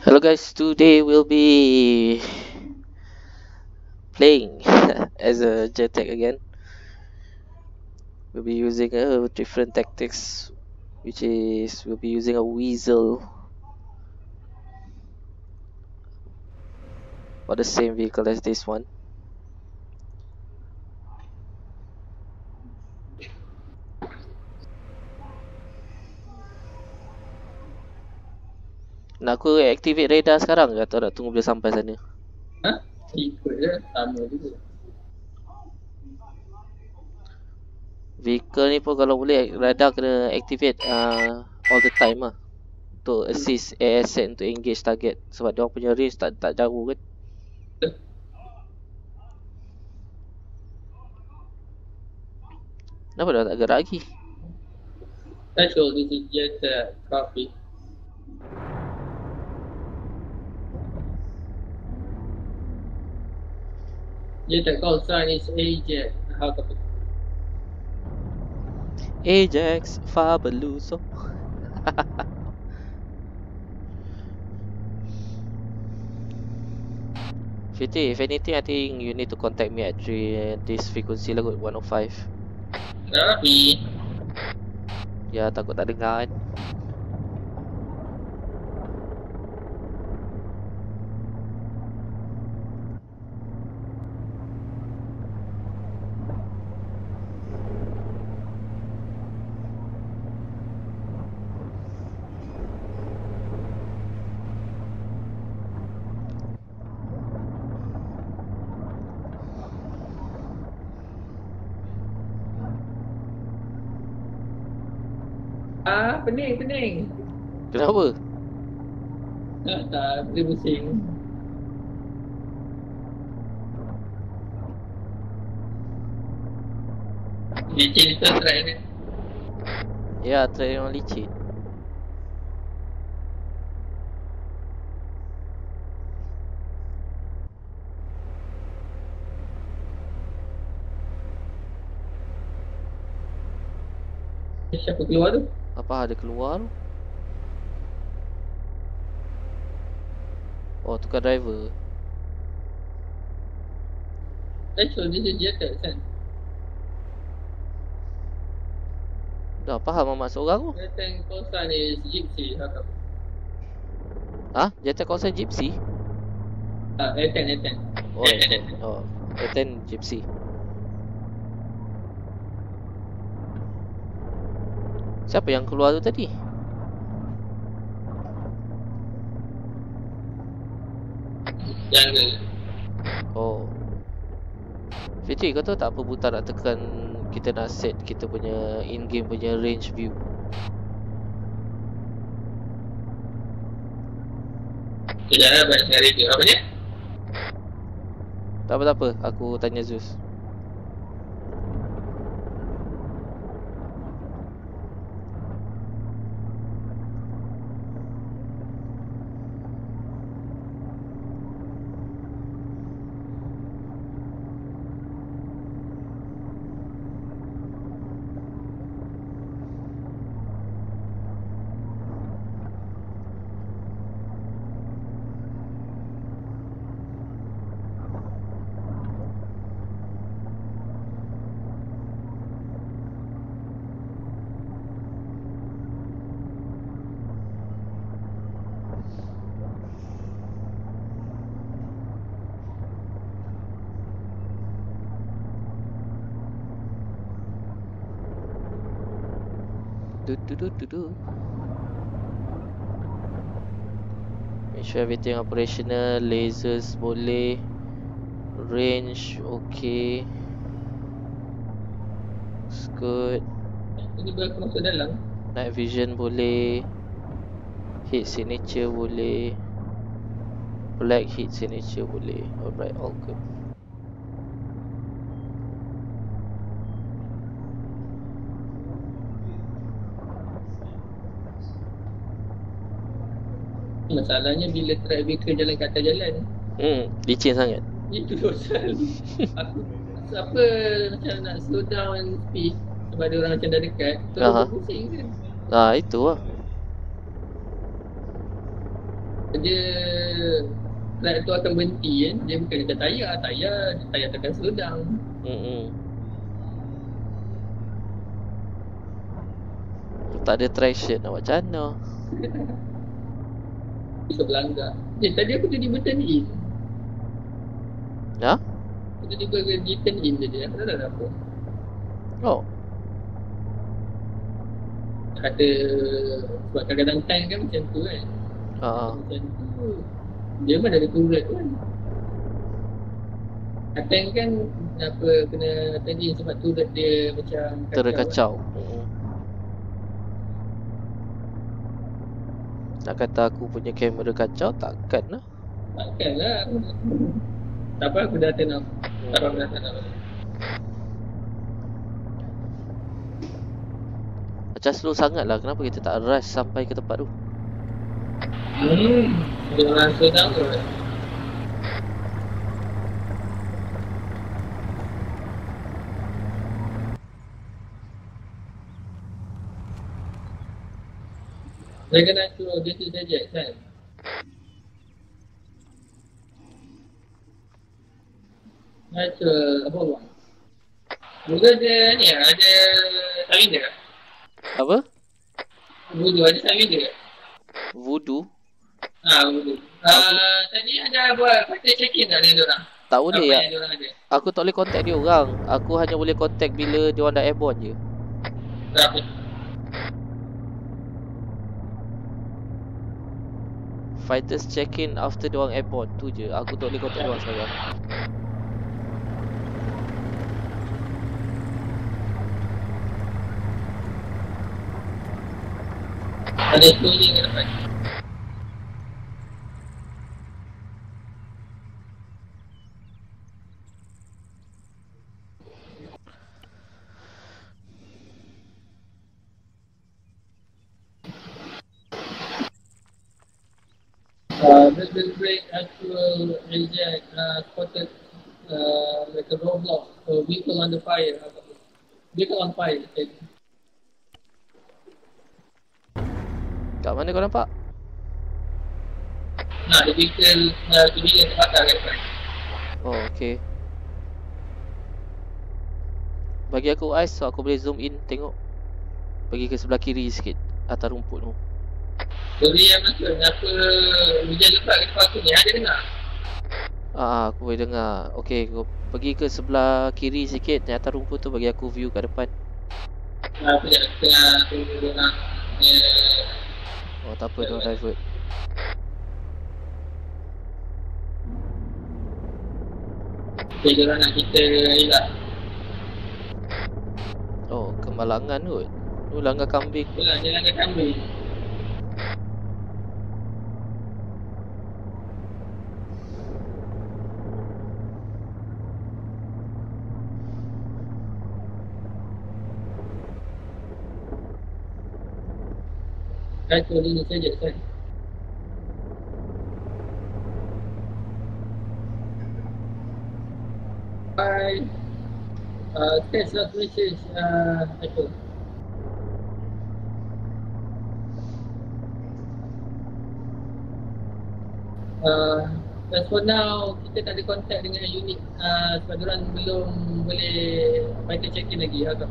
Hello guys, today we'll be playing as a JTAC again. We'll be using different tactics, which is we'll be using a Wiesel or the same vehicle as this one. Nak aku activate radar sekarang ke atau nak tunggu bila sampai sana? Ha? Ikut je, sama juga. Vehicle ni pun kalau boleh radar kena activate all the time lah. Untuk assist ASZ untuk engage target. Sebab diorang punya range tak jauh kan. Kenapa dah tak gerak lagi? That's all, this is just a copy. JTAC call sign is Ajax. How come? Ajax Fabuloso. Fitri, if anything, I think you need to contact me at this frequency lah kot, 105. Tapi ya, takut tak dengar kan. Pening. Kenapa? Tak, dia pusing. Licin tu track ni. Ya, track memang licin. Siapa keluar tu? Apa ada keluar? Oh, tukar driver. Actually, this is JTAC kan? Dah faham maksud orang tu? JTAC concern is Gypsy. Ha? JTAC concern Gypsy? Ah, A-10. Oh, A-10 Gypsy. Siapa yang keluar tu tadi? Jangan. Oh. Fitri, kau tahu tak apa buta nak tekan kita nak set kita punya in-game punya range view? Sekejap, baik sekali tu. Apa dia? Tak apa-apa, aku tanya Zeus. Make sure everything operational. Lasers boleh, range okay, it's good. Night vision boleh, heat signature boleh, black heat signature boleh. Alright, all good. Masalahnya bila track vehicle jalan kat atas jalan. Licin sangat. Itu dosa. Aku apa macam nak slow down speed sebab ada orang macam dah dekat. Terus pusing kan. Itu lah. dia flight tu akan berhenti kan, dia bukan dekat tayar tekan slow down. Tak ada traction nak buat macam mana. Kita berlanggar. Tadi aku tiba-tiba turn in. Ya? Aku tiba-tiba di turn in tadi, aku tak ada apa. Oh. Kata sebab kadang-kadang time kan macam tu kan. Macam tu dia memang ada turret kan. Tank kan apa kena tadi sebab turret dia macam terkacau. Nak kata aku punya kamera kacau, takkan lah. Takkan lah. Tak apa, aku dah turn off. Tak apa, dah turn off. Macam slow sangat lah, kenapa kita tak rush sampai ke tempat tu? Dia rasa sangat. Mereka nak suruh dia tu saja kan? Macam apa buat? Buda dia ni ada sawin dia. Apa? Voodoo ada sawin dia. Voodoo? Haa, Voodoo. Tadi ada buat patut check-in tak dengan diorang? Tak boleh ya. Aku tak boleh contact dia orang. Aku hanya boleh contact bila diorang dah airborne je. Tak apa. Fighters check-in after diorang airport tu je. Aku tak boleh contact diorang sekarang. Ada tu je ke dapat. Little break actual Ajax spotted like a roadblock, so vehicle under fire, vehicle on fire. Kat mana kau nampak? Nah, the vehicle kini yang terbakar kat depan. Oh, ok. Bagi aku eyes, so aku boleh zoom in, tengok. Pergi ke sebelah kiri sikit, atas rumput tu. Boleh yang masa, kenapa hujan lebat ke depan aku ni, ada dengar? Aku boleh dengar. Okey, kau pergi ke sebelah kiri sikit, di atas rumput tu bagi aku view kat depan. Apa yang tengah tunggu orang dia... Oh, tak apa, don't divert. Okey, diorang nak kita elak. Oh, kemalangan kot. Tu langgar kambing. Yalah, dia langgar kambing. Kacau diri saja kan. Bye. Test last message Michael. As for now, kita tak ada contact dengan unit sebab diorang belum boleh fighter check-in lagi agak.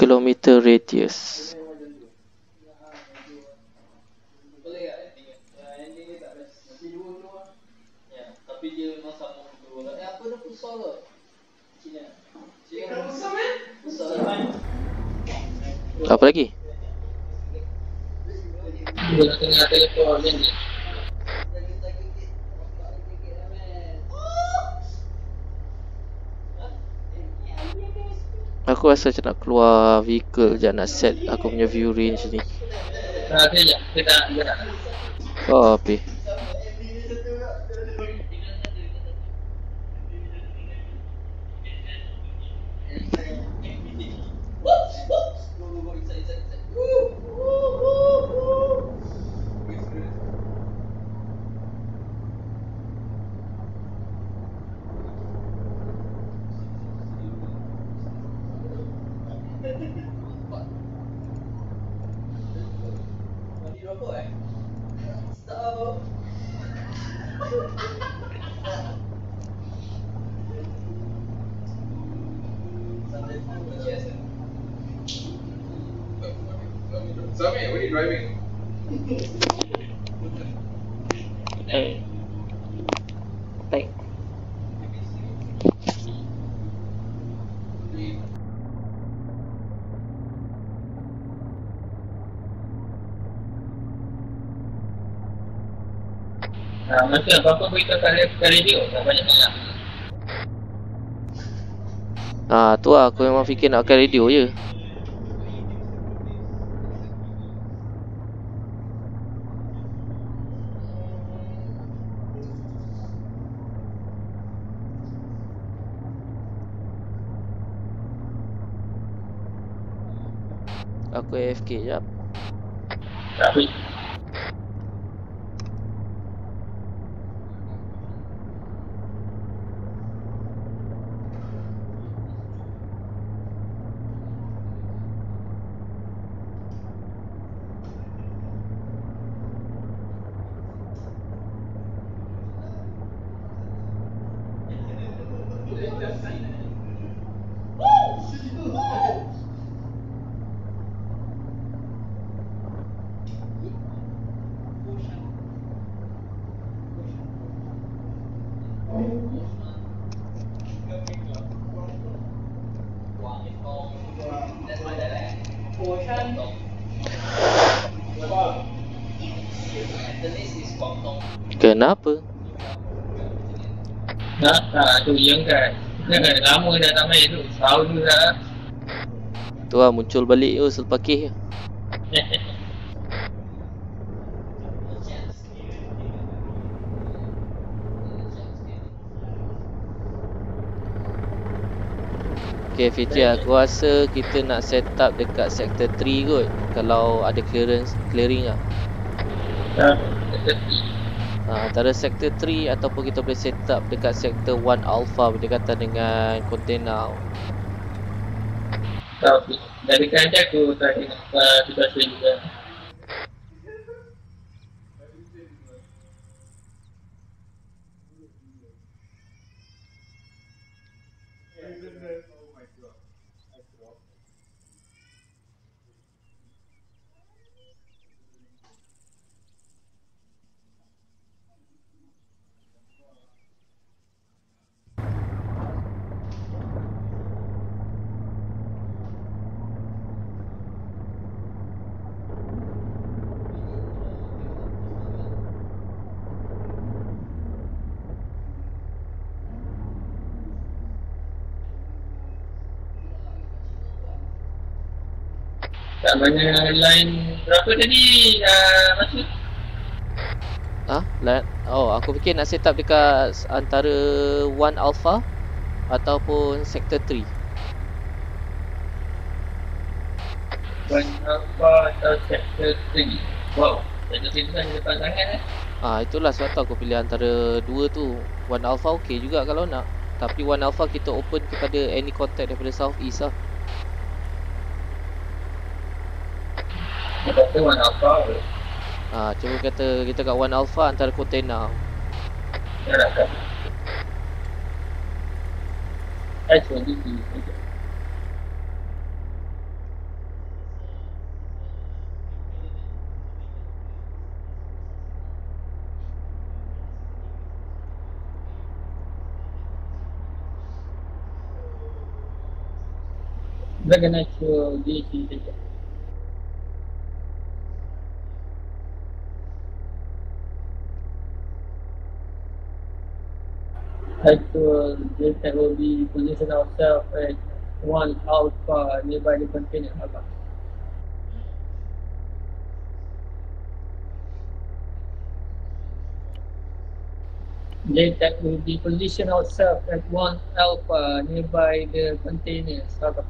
Kilometer radius. Apa lagi? we're looking at it for Lindy. Aku rasa macam nak keluar vehicle je, nak set aku punya view range ni. Oh, api. Masa apa-apa beritahu kalian sekali dia, tak banyak-banyak. Haa, tu lah aku memang fikir nak pakai radio je. Aku AFK jap. Tak boleh. Kenapa? Tak, tu yang kan. Lama dah tak main tu, setahun tu dah. Tu lah muncul balik tu selepas kes je. Okay Fitri, aku rasa kita nak set up dekat Sector 3 kot. Kalau ada clearance, clearing lah. Sector 3. Antara Sector 3 ataupun kita boleh set up dekat Sector 1 Alpha berdekatan dengan container. Tapi dari kan aku tak nak situasi juga. Tak banyak line berapa tadi masuk? Ah, line. Oh, aku fikir nak set up dekat antara 1 Alpha ataupun Sector 3. 1 Alpha atau Sector 3. Wow, Sector 3 kan depan sangat eh. Ah, itulah sebab tu aku pilih antara dua tu. 1 Alpha okey juga kalau nak. Tapi 1 Alpha kita open kepada any contact daripada South East lah. Kata 1 Alpha ke? Haa, cuba kata kita kat 1 Alpha antara container. Ya lah kan? S-22. Kita kena show JT saja. actual JTAC will be positioned ourselves at 1 Alpha nearby the container Alpha. JTAC will be positioned ourselves at 1 Alpha nearby the container Alpha.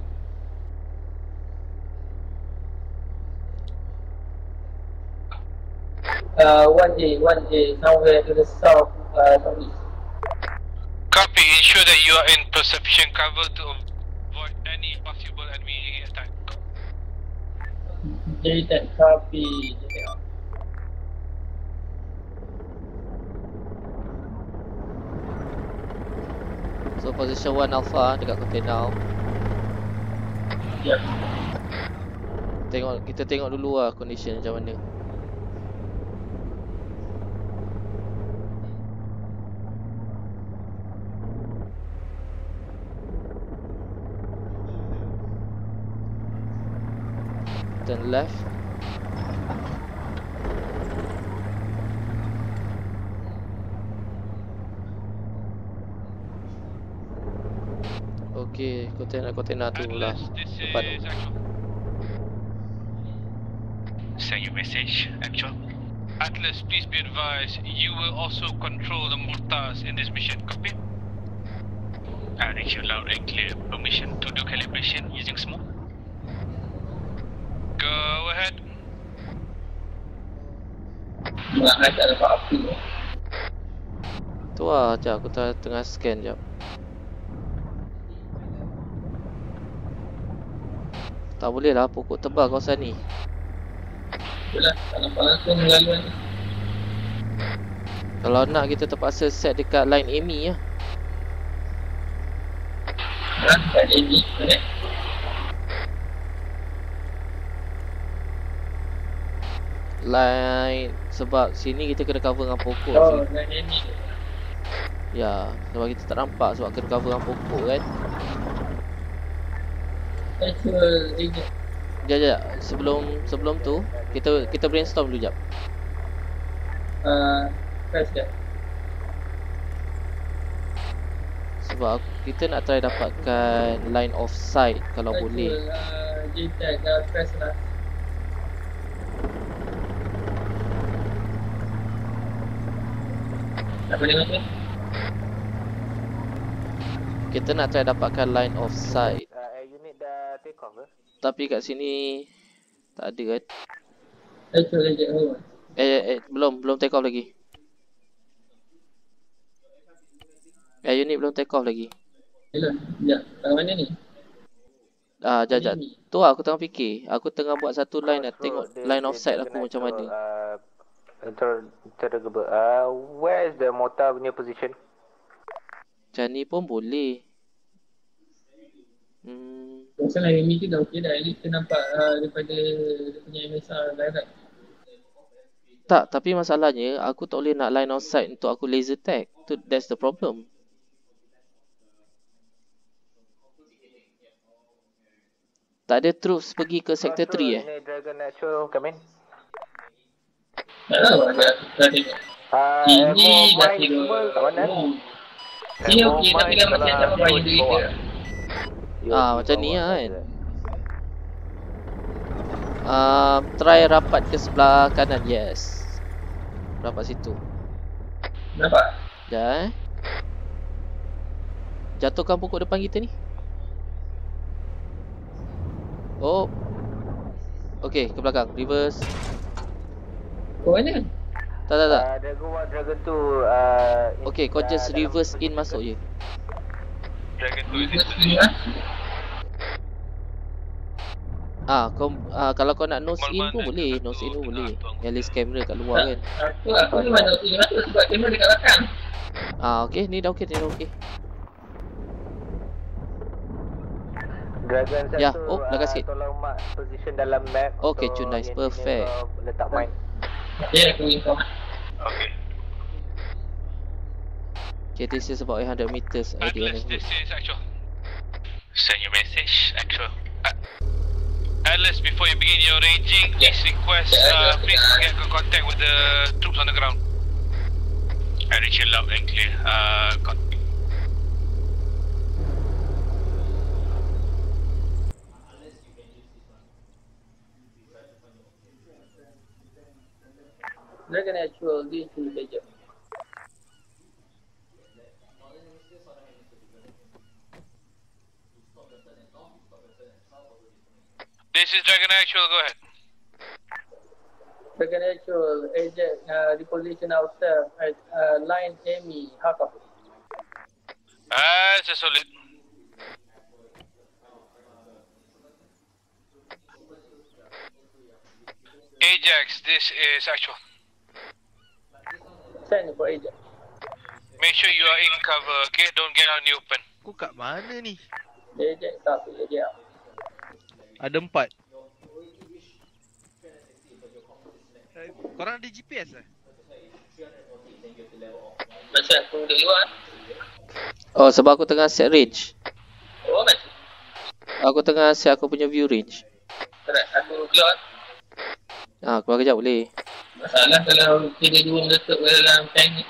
One day, somewhere to the south, southeast. Copy, ensure that you are in perception cover to avoid any possible enemy attack. JTAC, copy. So position 1 Alpha dekat container. Yep. Kita tengok dulu lah condition macam mana. Turn left. Okay, container tu lah. Send you message, actual. Atlas, please be advised, you will also control the mortars in this mission, copy? I reach you loud and clear, permission to do calibration using smoke. Go ahead. Nah, tak ada apa-apa. Tu lah, sekejap, aku tengah scan sekejap. Tak boleh lah, pokok tebal kawasan ni. Yalah, tak nampak langsung laluan ni. Kalau nak, kita terpaksa set dekat line Emmy lah. Nah, line Emmy, correct. Line, sebab sini kita kena cover dengan pokok. Oh, line Emmy. Ya, sebab kita tak nampak sebab kena cover dengan pokok kan. Sekejap, sebelum tu kita brainstorm dulu jap. Sebab kita nak try dapatkan line of sight kalau boleh. JTAC dah press lah. Tak boleh apa? Kita nak try dapatkan line of sight. Tapi kat sini tak ada kan? Belum take off lagi. Unit belum take off lagi. Yalah, sekejap. Tangan mana ni? Sekejap. Tu lah aku tengah fikir. Aku tengah buat satu line nak tengok line of sight aku macam mana. Where is the mortar punya position? Macam ni pun boleh. Pasal line Emmy tu dah okey dah, kita nampak daripada dia punya MSR direct. Tak, tapi masalahnya aku tak boleh nak line of sight untuk aku laser tag. Tu that's the problem. Tak ada troops pergi ke sector 3 Dragon natural come in. Ini dah tidur. Ini okey tapi dah macam tak apa diri kita. Macam ni lah kan. Try rapat ke sebelah kanan. Yes. Rapat situ. Rapat? Sekejap. Jatuhkan pokok depan kita ni. Oh. Okay, ke belakang. Reverse. Kau mana? Tak. Dragon tu. Okay, kau just reverse in masuk je. Dragon 2 is in position. Kalau kau nak nose in pun boleh. Nose in pun boleh. Yang list kamera kat luar kan. Aku ni mana nose in masuk sebab kamera dekat belakang. Okay, ni dah okay. Dragon 1, belakang sikit. Tolong mark position dalam map. Okay, cun, nice, perfect. Letak mine. Yeah, aku inform. Okay. Okay, this is about 800 meters. Atlas, this is actual. Send your message, actual. Atlas, before you begin your ranging, please request, please get in contact with the troops on the ground. I reach you loud and clear. Dragon actual D2 Bajam. This is Dragon actual, go ahead. Dragon actual, reposition outside at Line Emma, Haka. Ah, it's a solid. Ajax, this is actual. Send for Ajax. Make sure you are in cover, okay? Don't get out in the open. Aku kat mana ni? Ajax tapi Ajax. Ada empat. Korang ada GPS eh? Macam aku duduk luar. Oh, sebab aku tengah set range. Oh, macam aku tengah set aku punya view range. Terus aku keluar. Ah, keluar kejap boleh. Masalah kalau kita dua meletup dalam tank ni.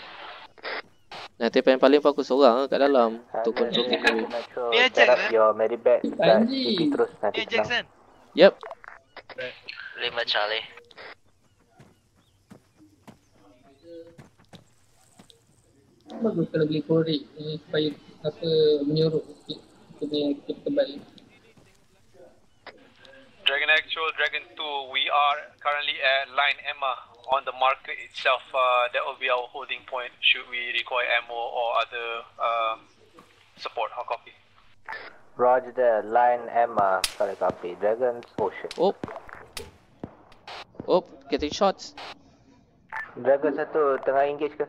Nanti paling pun aku seorang kat dalam. Untuk kontrol dulu. Dia check kan? Your medivac dan CP terus nanti senang. Yep. 5 Charlie. Bagus kalau beli korek ni supaya apa menyorok sikit. Kita kembali. Dragon actual, Dragon 2, we are currently at Line Emma on the market itself. That will be our holding point should we require ammo or other support. How copy? Roger that, Line Emma. Sorry, copy. Dragon, oh shit. Oh. Oh, getting shots. Dragon 1, tengah engage ke?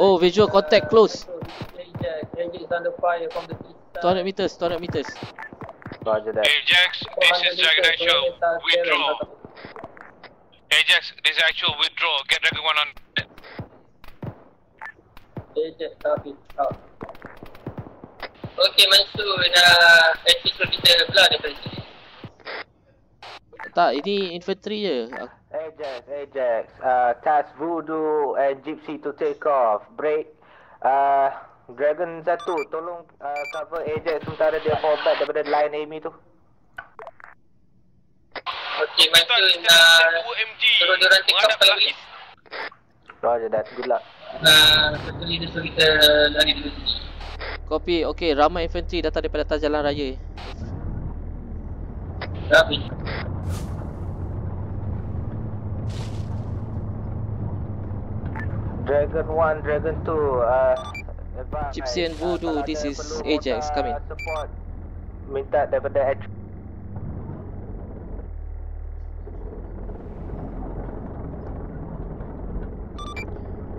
Oh, visual contact close. Ajax is under fire from the east. 200 meters, 200 meters. Roger that. Ajax, this is Dragon actual, withdraw. Ajax, this is actual, withdraw. Get Dragon 1 on. Ajax, copy, out. Okay, Mansur, dah actual kita belah daripada sini. Tak, ini infantry je. Ajax, task Voodoo and Gypsy to take off. Break. Dragon 1, tolong cover Ajax sementara dia forward daripada line Amy tu. Okey, Mansur suruh diorang take off kalau boleh. Roger that, good luck. Sekali dia suruh kita lari dulu sini. Copy, okey, ramai infantry datang daripada atas jalan raya. Copy. Dragon 1, Dragon 2, Gypsy and Voodoo, this is Ajax coming. Minta daripada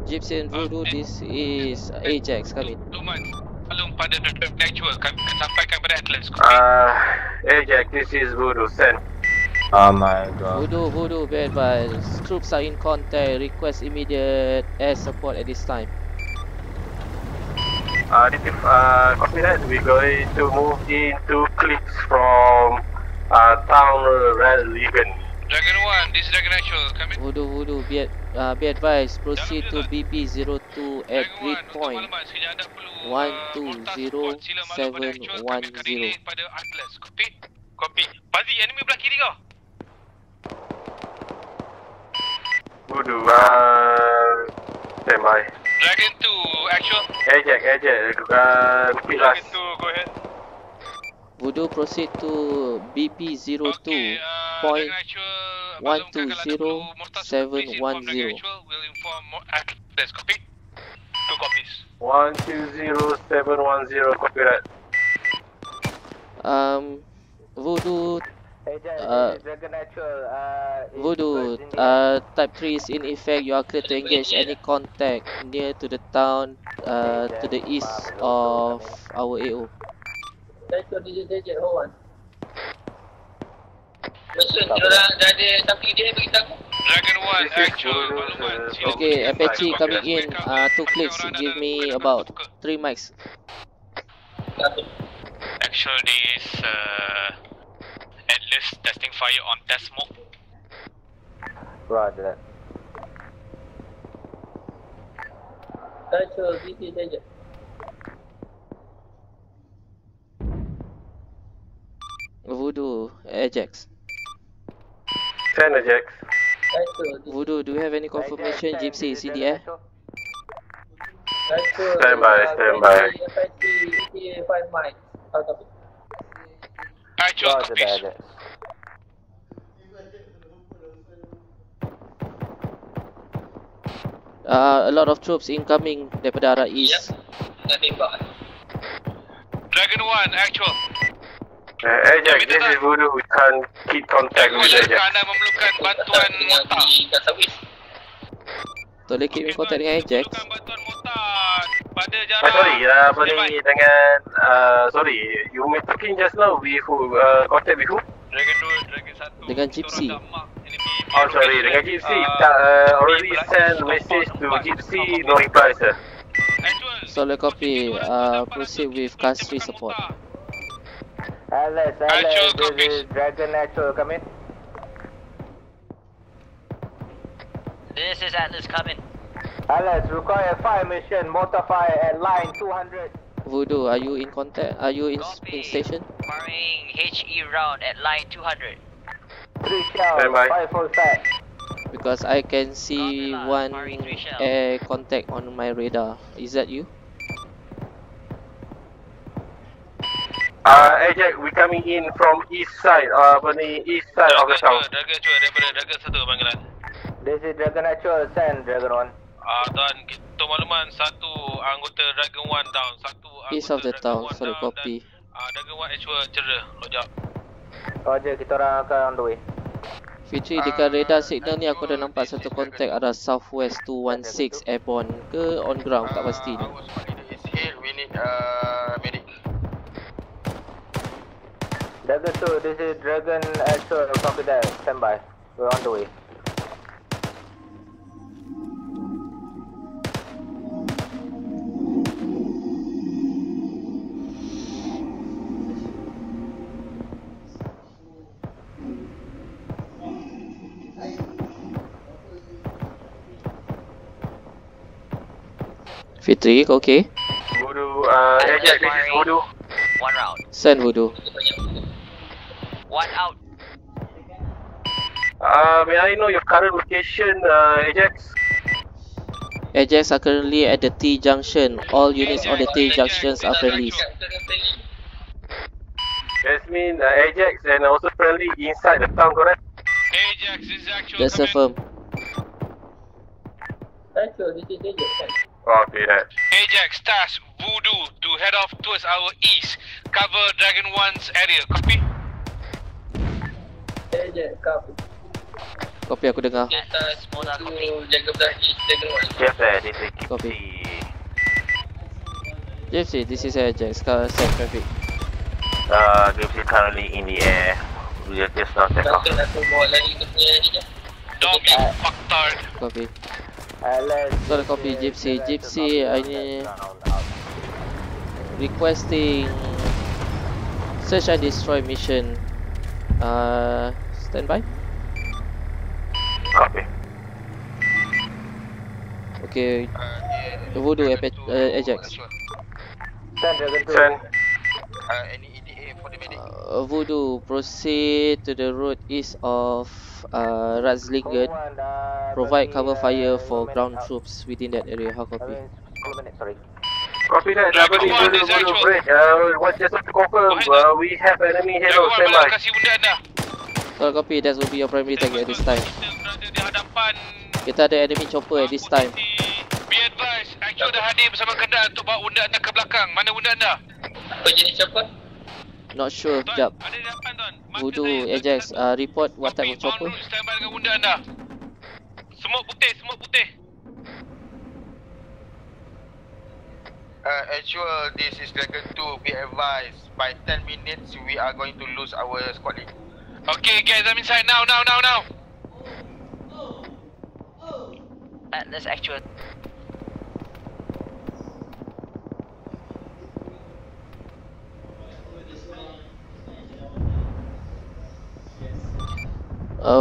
Gypsy and Voodoo, this is Ajax coming. Tolong pada Dragon actual, kami sampaikan pada Atlas. Ajax, this is Voodoo, send. Oh my god. Voodoo, be advised. Troops are in contact, request immediate air support at this time. Copy that, we're going to move into clips from town Ratzlingen. Dragon 1, this is Dragon actual, come in. Voodoo, be advised, proceed to BP-02 at grid point 120-710. Copy, Pazi, enemy belah kiri kau. Voodoo, stand by. Dragon 2, actual. Ajax, repeat last. Dragon 2, go ahead. Voodoo, proceed to BP-02, okay, point 120-710. We'll inform Atlas, copy. 2 copies. 120-710, copy that. Voodoo, Voodoo, type 3 is in effect. You are clear to engage any contact near to the town to the east of our AO. Okay, Apache coming in, 2 clicks, give me about 3 mics. Actually, it's Atlas testing fire on test smoke. Roger that. Actual, BP danger. Voodoo, Ajax. Send Ajax. Voodoo, do you have any confirmation Gypsy is in the air? Stand by, stand by. A lot of troops incoming daripada arah east. Dragon 1, actual. Ajax, this is Voodoo, we can't keep contact with Ajax. Anda memerlukan bantuan mota. Boleh keep in contact dengan Ajax. Memerlukan bantuan mota pada jarak. Sorry, you were talking just now with who? Contact with who? Dragon 2, Dragon 1. Dengan Gypsy. Oh sorry, dengan Gypsy. Already send message to Gypsy, no reply sir. Solid copy, proceed with Castry support. Atlas, Atlas, this is Dragon Actual, come in. This is Atlas, come in. Atlas, require fire mission, mortar fire at line 200. Voodoo, are you in contact? Are you in station? Firing HE round at line 200. 3 shells, 5 full stack. Because I can see one air contact on my radar. Is that you? Ajax, we coming in from east side, east side of the town. Dragon 2, this is Dragon Actual, send Dragon 1. Tuan, kita makluman satu anggota Dragon 1 down, satu anggota east of the town, sorry copy. Dragon 1 actual cedera, rojak. Roger, kita orang akan on the way. Fitri, dekat radar signal ni aku dah nampak satu kontak arah southwest 216 airborne ke on ground, tak pasti ni. We need medic. Dragon 2, this is Dragon Actual, copy that, stand by. We're on the way. Fitri, okay. Voodoo, Ajax, this is Voodoo. One round. Send Voodoo. One out. May I know your current location, Ajax? Ajax are currently at the T junction. All units on the T junctions are friendly. That means Ajax and also friendly inside the town, correct? Ajax is actually. That's affirm. Actually, this is Ajax. Copy that. Ajax, task Voodoo to head off towards our east. Cover Dragon 1's area. Copy? Ajax, copy. Copy, aku dengar. Atas, mula copy. Jaga belah east, Dragon 1. Yes, this is Gypsy. Copy. Gypsy, this is Ajax. Set traffic. Gypsy currently in the air. We are just now set off. Don't be fucked up. Copy. Got a copy, Gypsy. Gypsy, I need requesting search and destroy mission. Stand by. Copy. Okay. Voodoo, Ajax. Send. Any EDA for the medic? Voodoo, proceed to the road east of Ratzlingen. Provide cover fire for ground troops within that area. How copy? Copy that. Voodoo, break. Just to confirm, we have enemy here. Stand by. So copy. That will be your primary target at this time. Kita ada enemy chopper at this time. Be advised, Actual dah hadir bersama kenderaan untuk bawa unda anda ke belakang. Mana unda anda? Apa jenis chopper? Not sure, sekejap. Voodoo, Ajax, report what type of chopper. Stand by dengan unda anda. Semut putih. Actual, this is Dragon 2. Be advised, by 10 minutes we are going to lose our squad lead. Okay guys, I'm inside now. Atlas, Actual.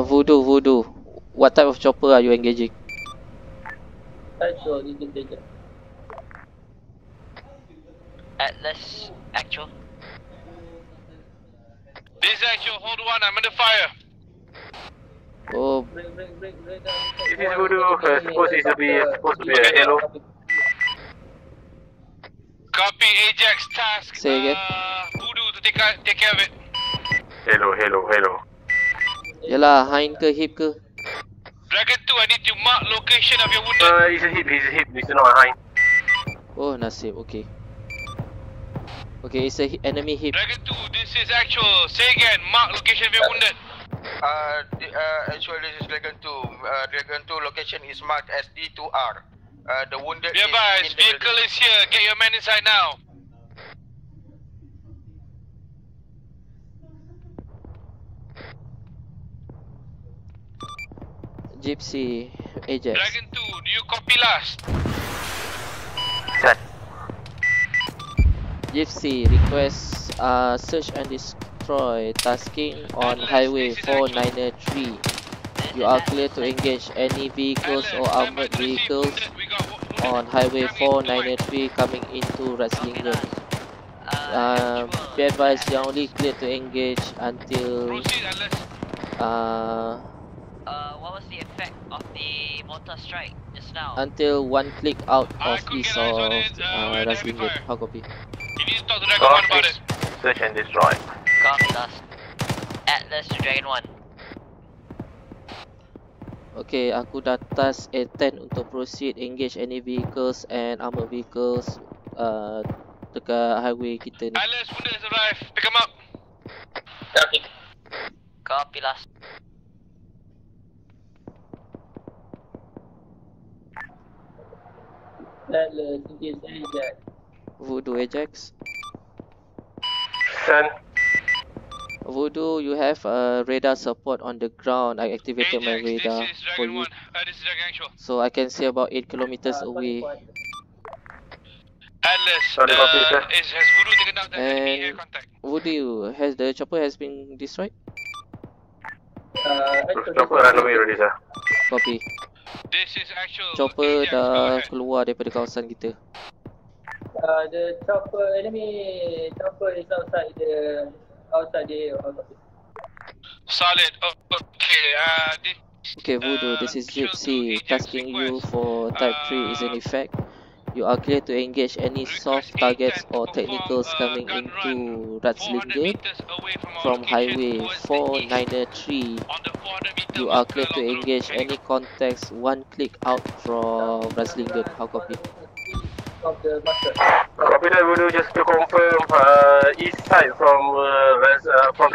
Voodoo, what type of chopper are you engaging? Actual, you can take it. Atlas, Actual. This action, hold one, I'm under fire. Oh. This is Voodoo, supposed to be a yellow. Copy, Ajax task, Voodoo to take care of it. Hello. Yalah, Hind ke, hip ke? Dragon 2, I need to mark location of your wounded. He's a hip, it's not a Hind. Oh, nasib, okay. Okay, it's a enemy hip. Dragon 2, this is actual, say again, mark location of your wounded. Actually this is Dragon 2. Dragon 2 location is marked as D2R. The wounded is in vehicle the... is here. Get your man inside now. Gypsy, Ajax. Dragon 2, do you copy last? Set. Gypsy, request search and destroy tasking on Atlas, Highway 493. You are clear to engage any vehicles or armored vehicles on Highway 493 coming into Ratzlingen. Be advised, you are only clear to engage until what was the effect of the mortar strike just now? Until one click out of east of Ratzlingen. How copy? You need to talk to Dragon 1 about it. Search and destroy. Copy last. Atlas to Dragon 1. Okay, aku dah task A-10 untuk proceed, engage any vehicles and armored vehicles dekat highway kita ni. Atlas, wounded has arrived. Pick him up. Copy. Copy last. Atlas, engage Ajax. Voodoo, Ajax. Send. Voodoo, you have a radar support on the ground. I activated Ajax, my radar for you. This is Dragon, so I can see about 8 kilometers away. Atlas, has Voodoo taken down the enemy air contact? Voodoo, has the chopper has been destroyed? Chopper run away already, sir. Copy. This is actual chopper Ajax, dah keluar daripada kawasan kita. The chopper, enemy chopper is outside the office. Solid, okay, this, okay, Voodoo, this is Gypsy, tasking you for type 3 is in effect. You are clear to engage any soft targets or technicals coming into Ratzlingen from Highway 493. You are clear to engage any contacts one click out from Ratzlingen. How copy? Copy that, Voodoo, just to confirm, east side from the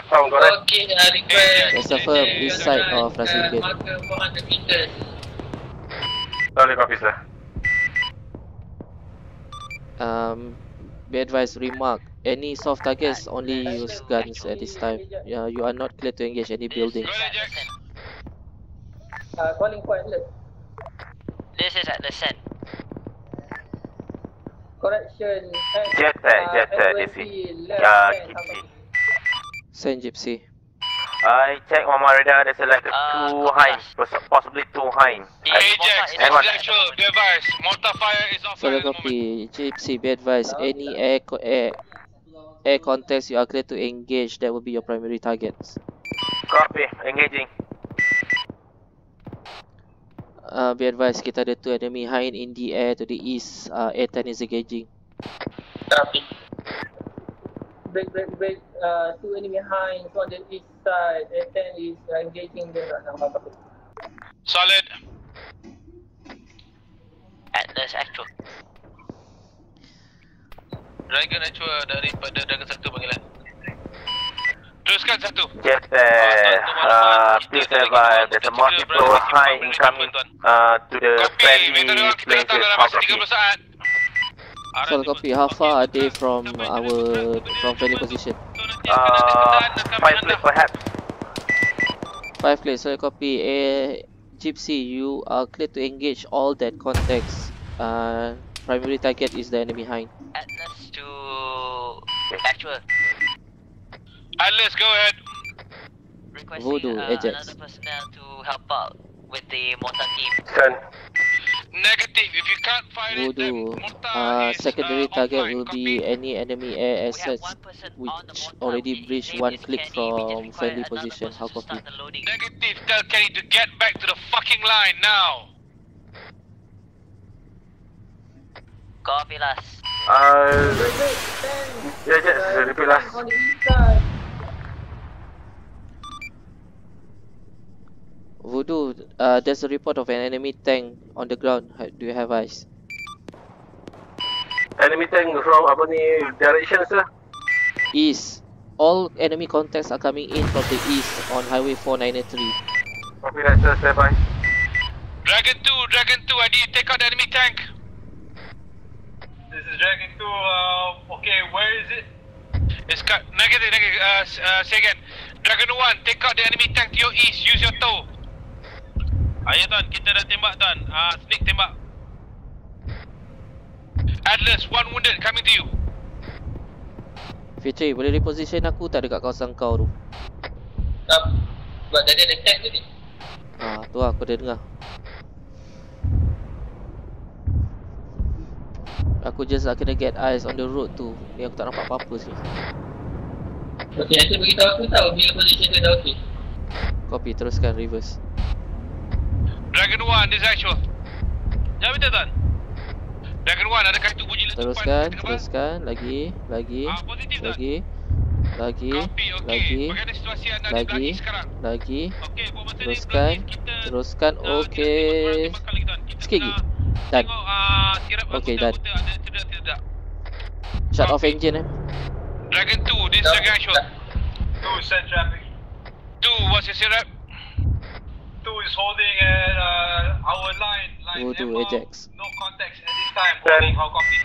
town, correct? Okay, request. Just confirm east side of Ratzlingen. Sorry, copy, sir. Be advised, remark, any soft targets only use guns at this time. Yeah, you are not clear to engage any buildings. Calling for Atlas. This is at the set. Correction. JTAC, Gypsy. Send Gypsy. I checked on my radar, there's like two Hinds, possibly two Hinds. Ajax, actual device, mortar fire is off. So copy, Gypsy, be advised, any air contacts you are clear to engage, that will be your primary targets. Copy, engaging. Be advised, kita ada 2 enemy Hind in the air to the east. A-10 is engaging. Copy. Break. 2 enemy Hind on the east side. A-10 is engaging them right now. Solid. Atlas actual. Dragon actual daripada Dragon 1 panggilan. Teruskan satu. Yes, please advise, there's a multiple high incoming to the friendly places. So copy, how far are they from our friendly position? 5 plates perhaps. 5 plates, so copy. Gypsy, you are clear to engage all that contacts. Primary target is the enemy Hind. Atlas to actual. Atlas, go ahead. Requesting another personnel to help out with the mortar team. Send. Negative. If you can't fire it, then secondary target will be any enemy air assets which already breached one click from friendly position. How copy? Negative. Tell Kenny to get back to the fucking line now. Copy, last. Yeah, repeat last. Voodoo, there's a report of an enemy tank on the ground. Do you have eyes? Enemy tank from apa ni direction sir? East. All enemy contacts are coming in from the east on Highway 493. Copy that sir, stand by. Dragon 2, I need to take out the enemy tank. This is Dragon 2, okay, where is it? It's got negative, say again. Dragon 1, take out the enemy tank to your east, use your tow. Ayah tuan, kita dah tembak tuan. Snake tembak. Atlas, one wounded coming to you. Fitri, boleh reposition aku tak dekat kawasan kau tu? Tak, sebab tadi ada attack tadi. Tu lah, aku dah dengar. Aku just nak kena get eyes on the road tu. Ni aku tak nampak apa-apa sini. Ok, itu beritahu aku tahu bila position dia dah ok. Copy, teruskan, reverse. Dragon 1, this actual. Jangan minta tuan. Dragon 1, ada kartu bunyi letupan. Teruskan, lagi. Teruskan, ok. Sikit lagi. Done. Ok, done. Shut off engine. Dragon 2, this Dragon actual. 2, send traffic. 2, what's your setup? 2 is holding at our line Voodoo, Ajax. No contacts at this time, holding our copy.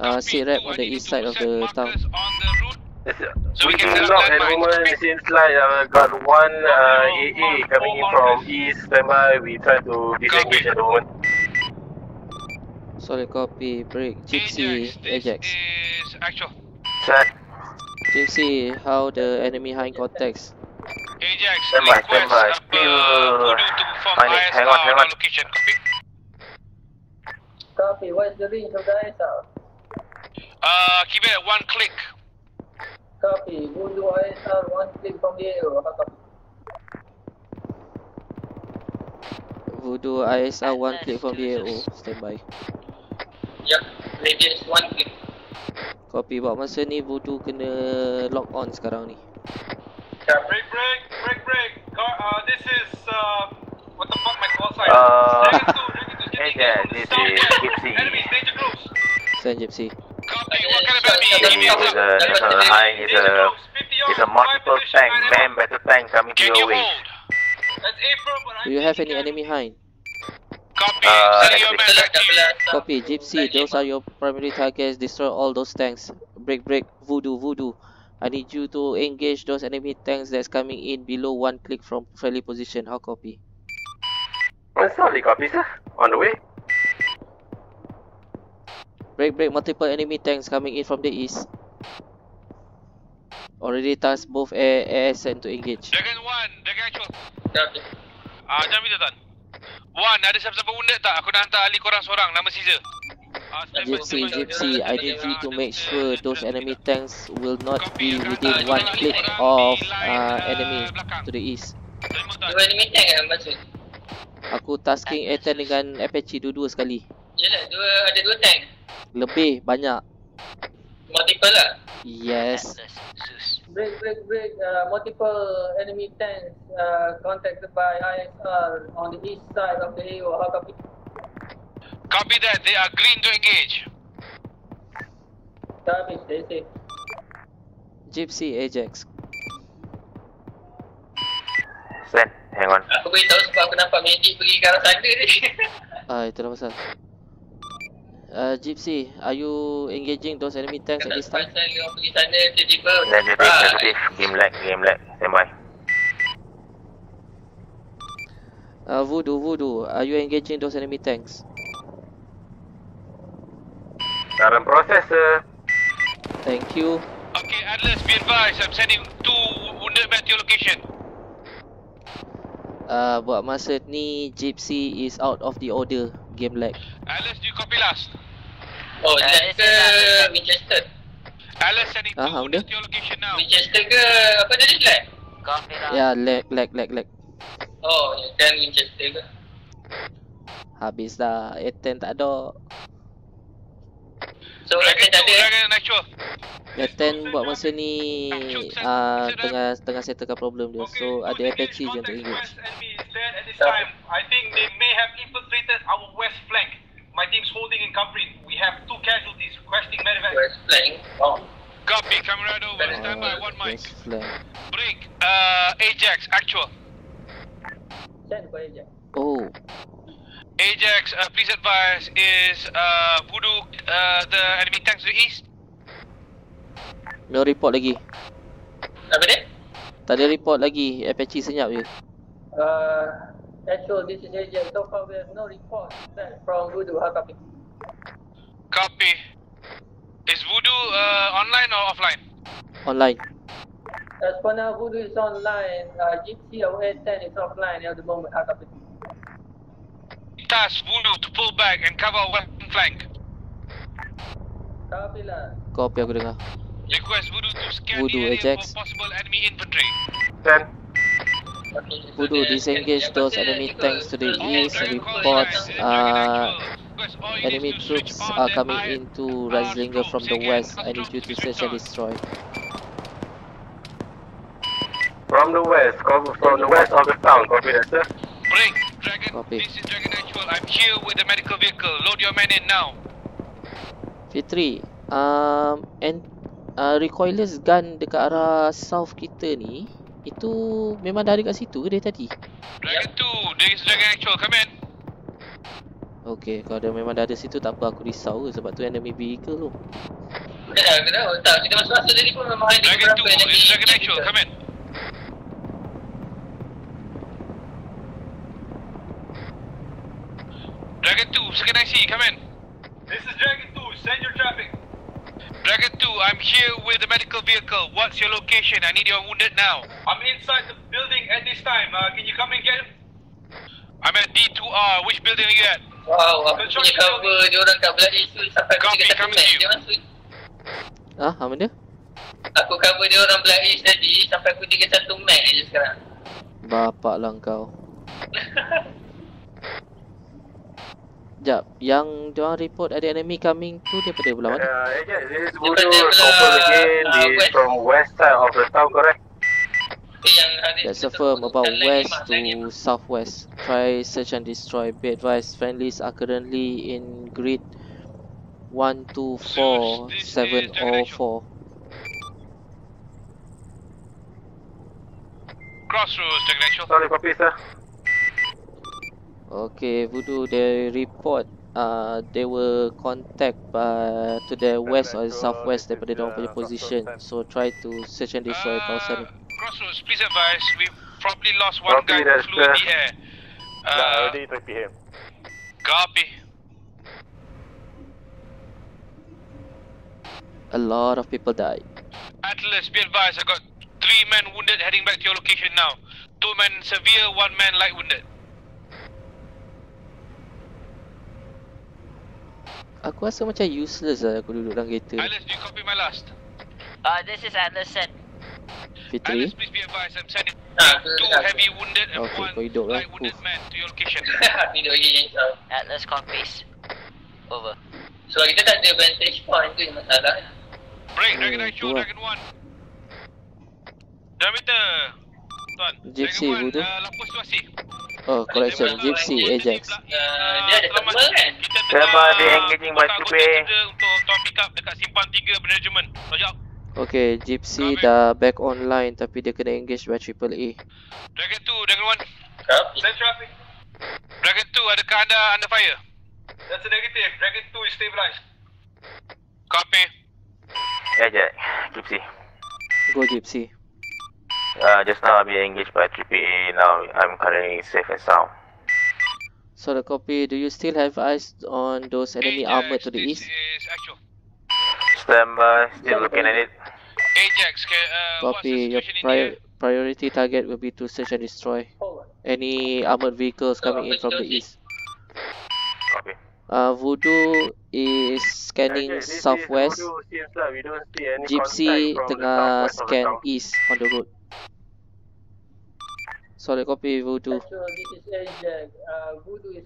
Copy rep on the east side of the town. So we can block at the moment, it seems like got one AA coming in from east, standby, we try to disengage at the moment. Sorry, copy, break, Gypsy, Ajax. Is actual. Set. Gypsy, how the enemy high contacts? Ajax, request Voodoo to perform ISR on our location, copy? Copy, what's the range of the ISR? Keep it at one click. Copy, Voodoo ISR, one click from the AO, copy. Voodoo ISR, one click from the AO, stand by. Yup, radius one click. Copy, buat masa ni Voodoo kena lock on sekarang ni. Break. This is what the fuck my call sign? Dragon 2, this is Gypsy. Enemies, danger groups. Send Gypsy. Copy, what kind of enemy? Give me a heads up. It's a multiple tank, man, better tank coming to your way. Do you have any enemy Hind? Copy, send your man back to you. Copy, Gypsy, those are your primary targets, destroy all those tanks. Break, Voodoo. I need you to engage those enemy tanks that's coming in below one click from friendly position. How copy? Sorry, copy sir. On the way. Break. Multiple enemy tanks coming in from the east. Already tasked both air ascent to engage. Dragon 1, Dragon actual. Jangan minta tuan. 1, ada siapa-siapa wounded tak? Aku nak hantar ahli korang seorang. Nama Caesar. Gypsy, I need you to make sure those enemy tanks will not be within one click of enemy to the east. Aku tasking A-10 dengan Apache dua-dua sekali. Yalah, ada dua tank. Lebih, banyak. Multiple lah? Yes. Break, multiple enemy tanks contacted by ISR on the east side of the AO. How copy? Copy that, they are green to engage. Copy, stay safe. Gypsy, Ajax. Send, hang on. Aku beritahu sebab aku nampak medic pergi ke arah sana ni. Itulah pasal. Gypsy, are you engaging those enemy tanks at this time? Pasal dia pergi sana, tiba-tiba. Negative, game lag, stand by. Voodoo, are you engaging those enemy tanks? Current processor. Thank you. Okay, Atlas, be advised. I'm sending 2 wounded men to your location. Buat masa ni, Gypsy is out of the order. game lag. Atlas, do you copy last? Oh, Winchester. Atlas sending to your location now. Winchester ke apa tadi lag? Ya, lag. Oh, dan Winchester ke? Habis dah, A-10 tak ada. So A-10 tak ada. A-10 buat masa ni tengah settlekan problem dia. So ada Apache je untuk engage. I think they may have infiltrated our west flank. My team's holding and covering. We have 2 casualties requesting medevac. West flank. Oh. Copy, Camarado. Stand by, 1 mic. Break. Ajax, actual. Stand by Ajax. Oh. Ajax, please advise, is Voodoo the enemy tanks to the east? No report lagi. Apa dia? Tak ada report lagi, Apache senyap je. Actual, this is Ajax. So far we have no report from Voodoo. How copy? Copy. Is Voodoo online or offline? Online. As for now, Voodoo is online. Gypsy or A-10 is offline at the moment. How copy? Task Voodoo to pull back and cover western flank. Copy lah. Copy aku dengar. Request Voodoo to scan Voodoo, the area for possible enemy infantry. Then Voodoo, disengage those enemy tanks to the east. Reports enemy troops are coming into Ratzlingen from the west. I need you to search and destroy. From the west, from the west of the town. Copy that, sir. Break, Dragon. Copy. This is Dragon Actual. I'm here with the medical vehicle. Load your men in now. Fitri, recoilless gun dekat arah south kita ni, itu memang dah ada kat situ ke dia tadi? Dragon 2, this is Dragon Actual. Come in. Okay, kalau dia memang dah ada situ, tak apa aku risau sebab tu enemy vehicle tu. Tak, kita masuk tadi pun memang ada. Dragon 2, this is Dragon Actual. Come in. Dragon 2, second IC, come in. This is Dragon 2, send your traffic. Dragon 2, I'm here with the medical vehicle. What's your location? I need your wounded now. I'm inside the building at this time. Can you come and get him? I'm at D2R. Which building are you at? Wow, aku punya cover dia orang kat belah isu sampai dekat combat. Dia masuk. Apa benda? Aku cover dia orang belah east tadi sampai aku 31 Mac je sekarang. Bapaklah kau. Sekejap, yang diorang report ada enemy coming tu daripada belah mana? Agent, this is Voodoo, confirm again, this from west side of the town, correct? That's affirm about west to southwest. Try search and destroy. Be advised, friendlies are currently in grid 124704. Crossroads, Jagnatial. Sorry, copy, sir. Okay, Voodoo, they report they were contact to the west or southwest daripada diorang punya position. So try to search and destroy kawasan ni. Crossroads, please advise, we probably lost one guy who flew in the air. Already took him. Copy. A lot of people died. Atlas, be advised, I got 3 men wounded heading back to your location now. 2 men severe, 1 man light wounded. Aku rasa macam useless lah aku duduk dalam kereta. Atlas, do you copy my last? This is Atlas, send. Fitri? Atlas, please be advised, I'm sending 2 heavy wounded and 1 light wounded man to your location. Atlas, copies. Over. So kita tak ada vantage point tu yang masalah. Break, Dragon Actual, Dragon 1. Diameter, tuan. Gypsy, Voodoo. Lapus situasi. Oh, correction, Gypsy, Ajax. Dia ada sama kan? Sama, dia engaging by 2B. Untuk tuan pick up dekat simpan 3 management. Sejap. Okay, Gypsy dah back online tapi dia kena engage by AAA. Dragon 2, Dragon 1. Send traffic. Dragon 2, adakah anda under fire? That's a negative, Dragon 2 is stabilized. Copy. Ajax, Gypsy. Go Gypsy. Just now I'm being engaged by AAA, now I'm currently safe and sound. So the copy, do you still have eyes on those enemy armored to the east? Stand by, still looking at it. Ajax, copy, your priority target will be to search and destroy any armored vehicles coming in from the east. Copy. Voodoo is scanning southwest. Gypsy tengah scan east on the road. Sorry, copy Voodoo. So this is Ajax. Voodoo is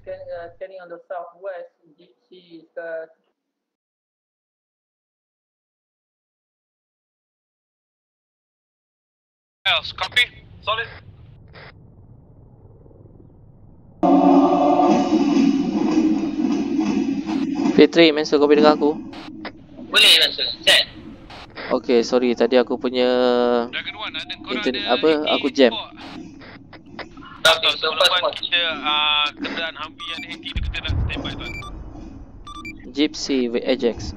scanning on the southwest. Gypsy is else copy. Solid. Fitri, Mansur kau boleh dengar aku? Boleh Mansur, set. Okay, sorry tadi aku punya internet apa, aku jam. Okay, so first kita kenderaan Humvee yang anti kita nak standby tuan. Gypsy with Ajax.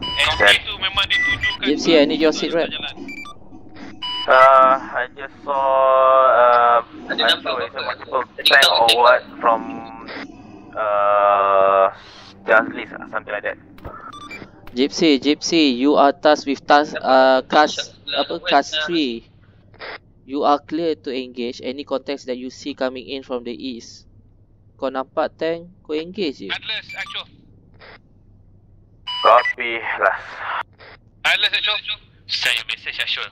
Itu memang ditujukan. Gypsy, I need your seat rep. I just saw a multiple tank or what from just list something like that. Gypsy, you are tasked with task cast 3. You are clear to engage any contacts that you see coming in from the east. Kau nampak tank, kau engage je. Atlas, actual. Copy, last. Atlas, actual. Saya message actual.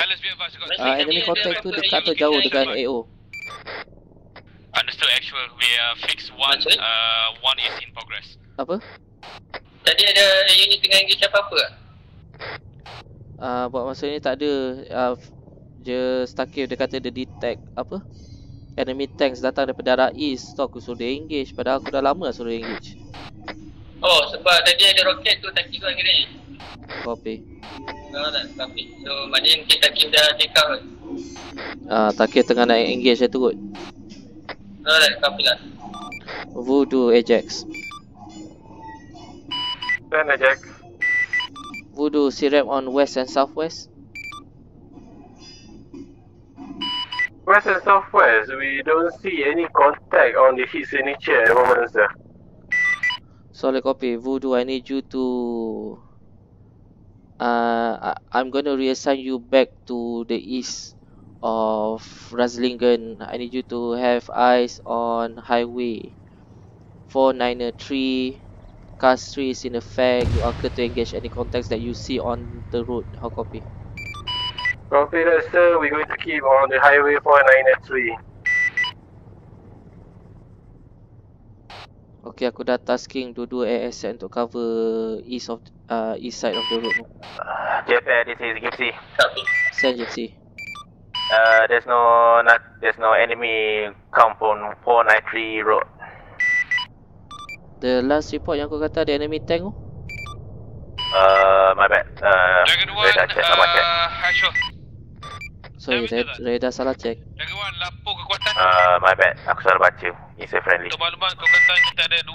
Atlas, be advised. Enemy contact tu dekat atau jauh dekat AO? Understood, actual. We fixed one, one is in progress. Apa? Tadi ada unit tengah engage apa-apa tak? Buat masa ni tak ada. Dia stakif, dia kata dia detect apa? Enemy tanks datang daripada arah east. So aku suruh dia engage. Padahal aku dah lama suruh dia engage. Oh, sebab tadi ada roket tu takif kan kira ni? Copy. Kalau tak, copy. So, maknanya mungkin takif dah take out kot? Takif tengah nak engage dia tu kot. Alright, copy lah. Voodoo, Ajax. Send Ajax. Voodoo, C-Rep on west and southwest. West and southwest, we don't see any contact on the heat signature at the moment, sir. Solid copy. Voodoo, I need you to... I'm going to reassign you back to the east of Ratzlingen. I need you to have eyes on Highway 493. Cast 3 is in effect. You are clear to engage any contacts that you see on the road. How copy? Copy that, sir. We're going to keep on the Highway 493. Okay, aku dah tasking dua-dua ASN untuk cover east of east side of the road. JPA, this is Gypsy. Send Gypsy. There's no enemy come from 493 road. The last report yang kau kata ada enemy tank tu? My bad. Dragon radar check, salah check. Sorry, radar salah check. Dragon 1, lapor kekuatan. My bad, aku salah baca. It's a friendly. Untuk maklumat kau kata kita ada 2,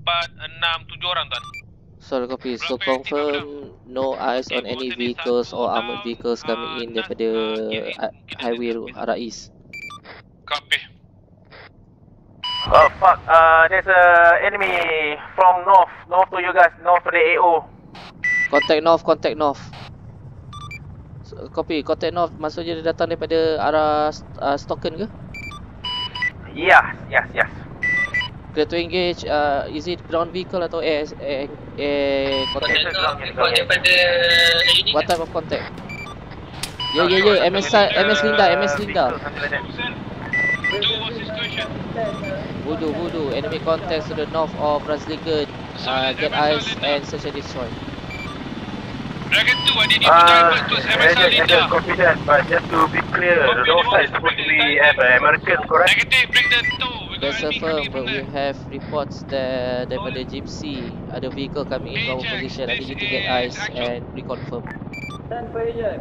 4, 6, 7 orang tuan. Sorry, copy. So confirm no eyes on any vehicles or armoured vehicles coming in daripada highway arah east. Copy. Oh fuck, there's a enemy from north to you guys, north to the AO. Contact north. So, copy, contact north, maksudnya dia datang daripada arah Stockton ke? Yes. Clear to engage, is it ground vehicle atau air contact? What type of contact? Yeah, MS Linda. Voodoo, enemy contacts to the north of Ratzlingen. Get eyes and search and destroy. Dragon 2, I need you to divert towards MSR Linda. I am confident, but just to be clear, the north side supposed to be American, correct? Negative, break the two. That's a firm, but we have reports that daripada Gypsy ada vehicle coming in our position. I need you to get eyes and reconfirm. Stand for Ajax.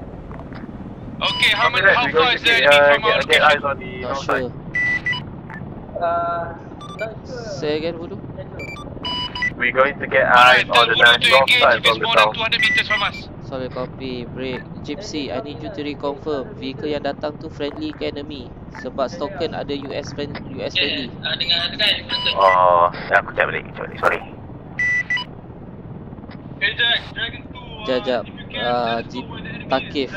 Okay, how far is the enemy from our location? Not sure. Say again, Voodoo? We're going to get eyes on the north side from the south. Sorry, copy, break. Gypsy, I need you to reconfirm vehicle yang datang tu friendly ke enemy? Sebab Stockton ada US friendly. Oh, aku cek balik, sorry. Ajax, Dragon 2. Jajap, Takif.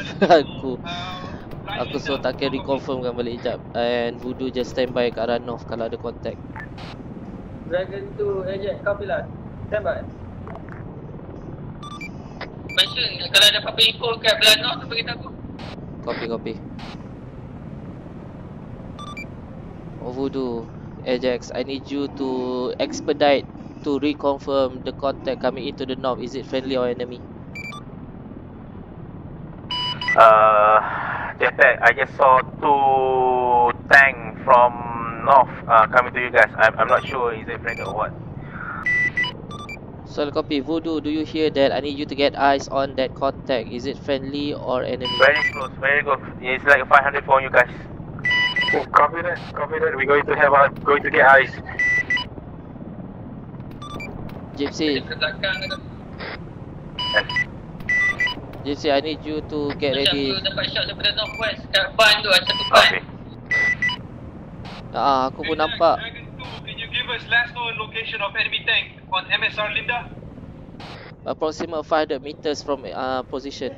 Aku suruh Takif reconfirmkan balik jap. And Voodoo just standby kat arah north kalau ada contact. Dragon to Ajax, copy lah. Stand by. Mention, kalau ada apa-apa info kat belah North tu beritahu aku. Copy, copy. Oh, Voodoo, Ajax, I need you to expedite to reconfirm the contact coming into the north. Is it friendly or enemy? JTAC, I just saw 2 tanks from north coming to you guys. I'm not sure is it friendly or what. So copy. Voodoo, do you hear that? I need you to get eyes on that contact. Is it friendly or enemy? Very close, very good. It's like 500 for you guys. Oh, copy that, copy that. We're going to have our, going to get eyes. Gypsy. Gypsy, I need you to get ready. Macam tu dapat shot daripada northwest kat ban tu, ada satu ban. Aku pun nampak. Can you give us last known location of enemy tank on MSR Linda? Approximately 500 meters from position.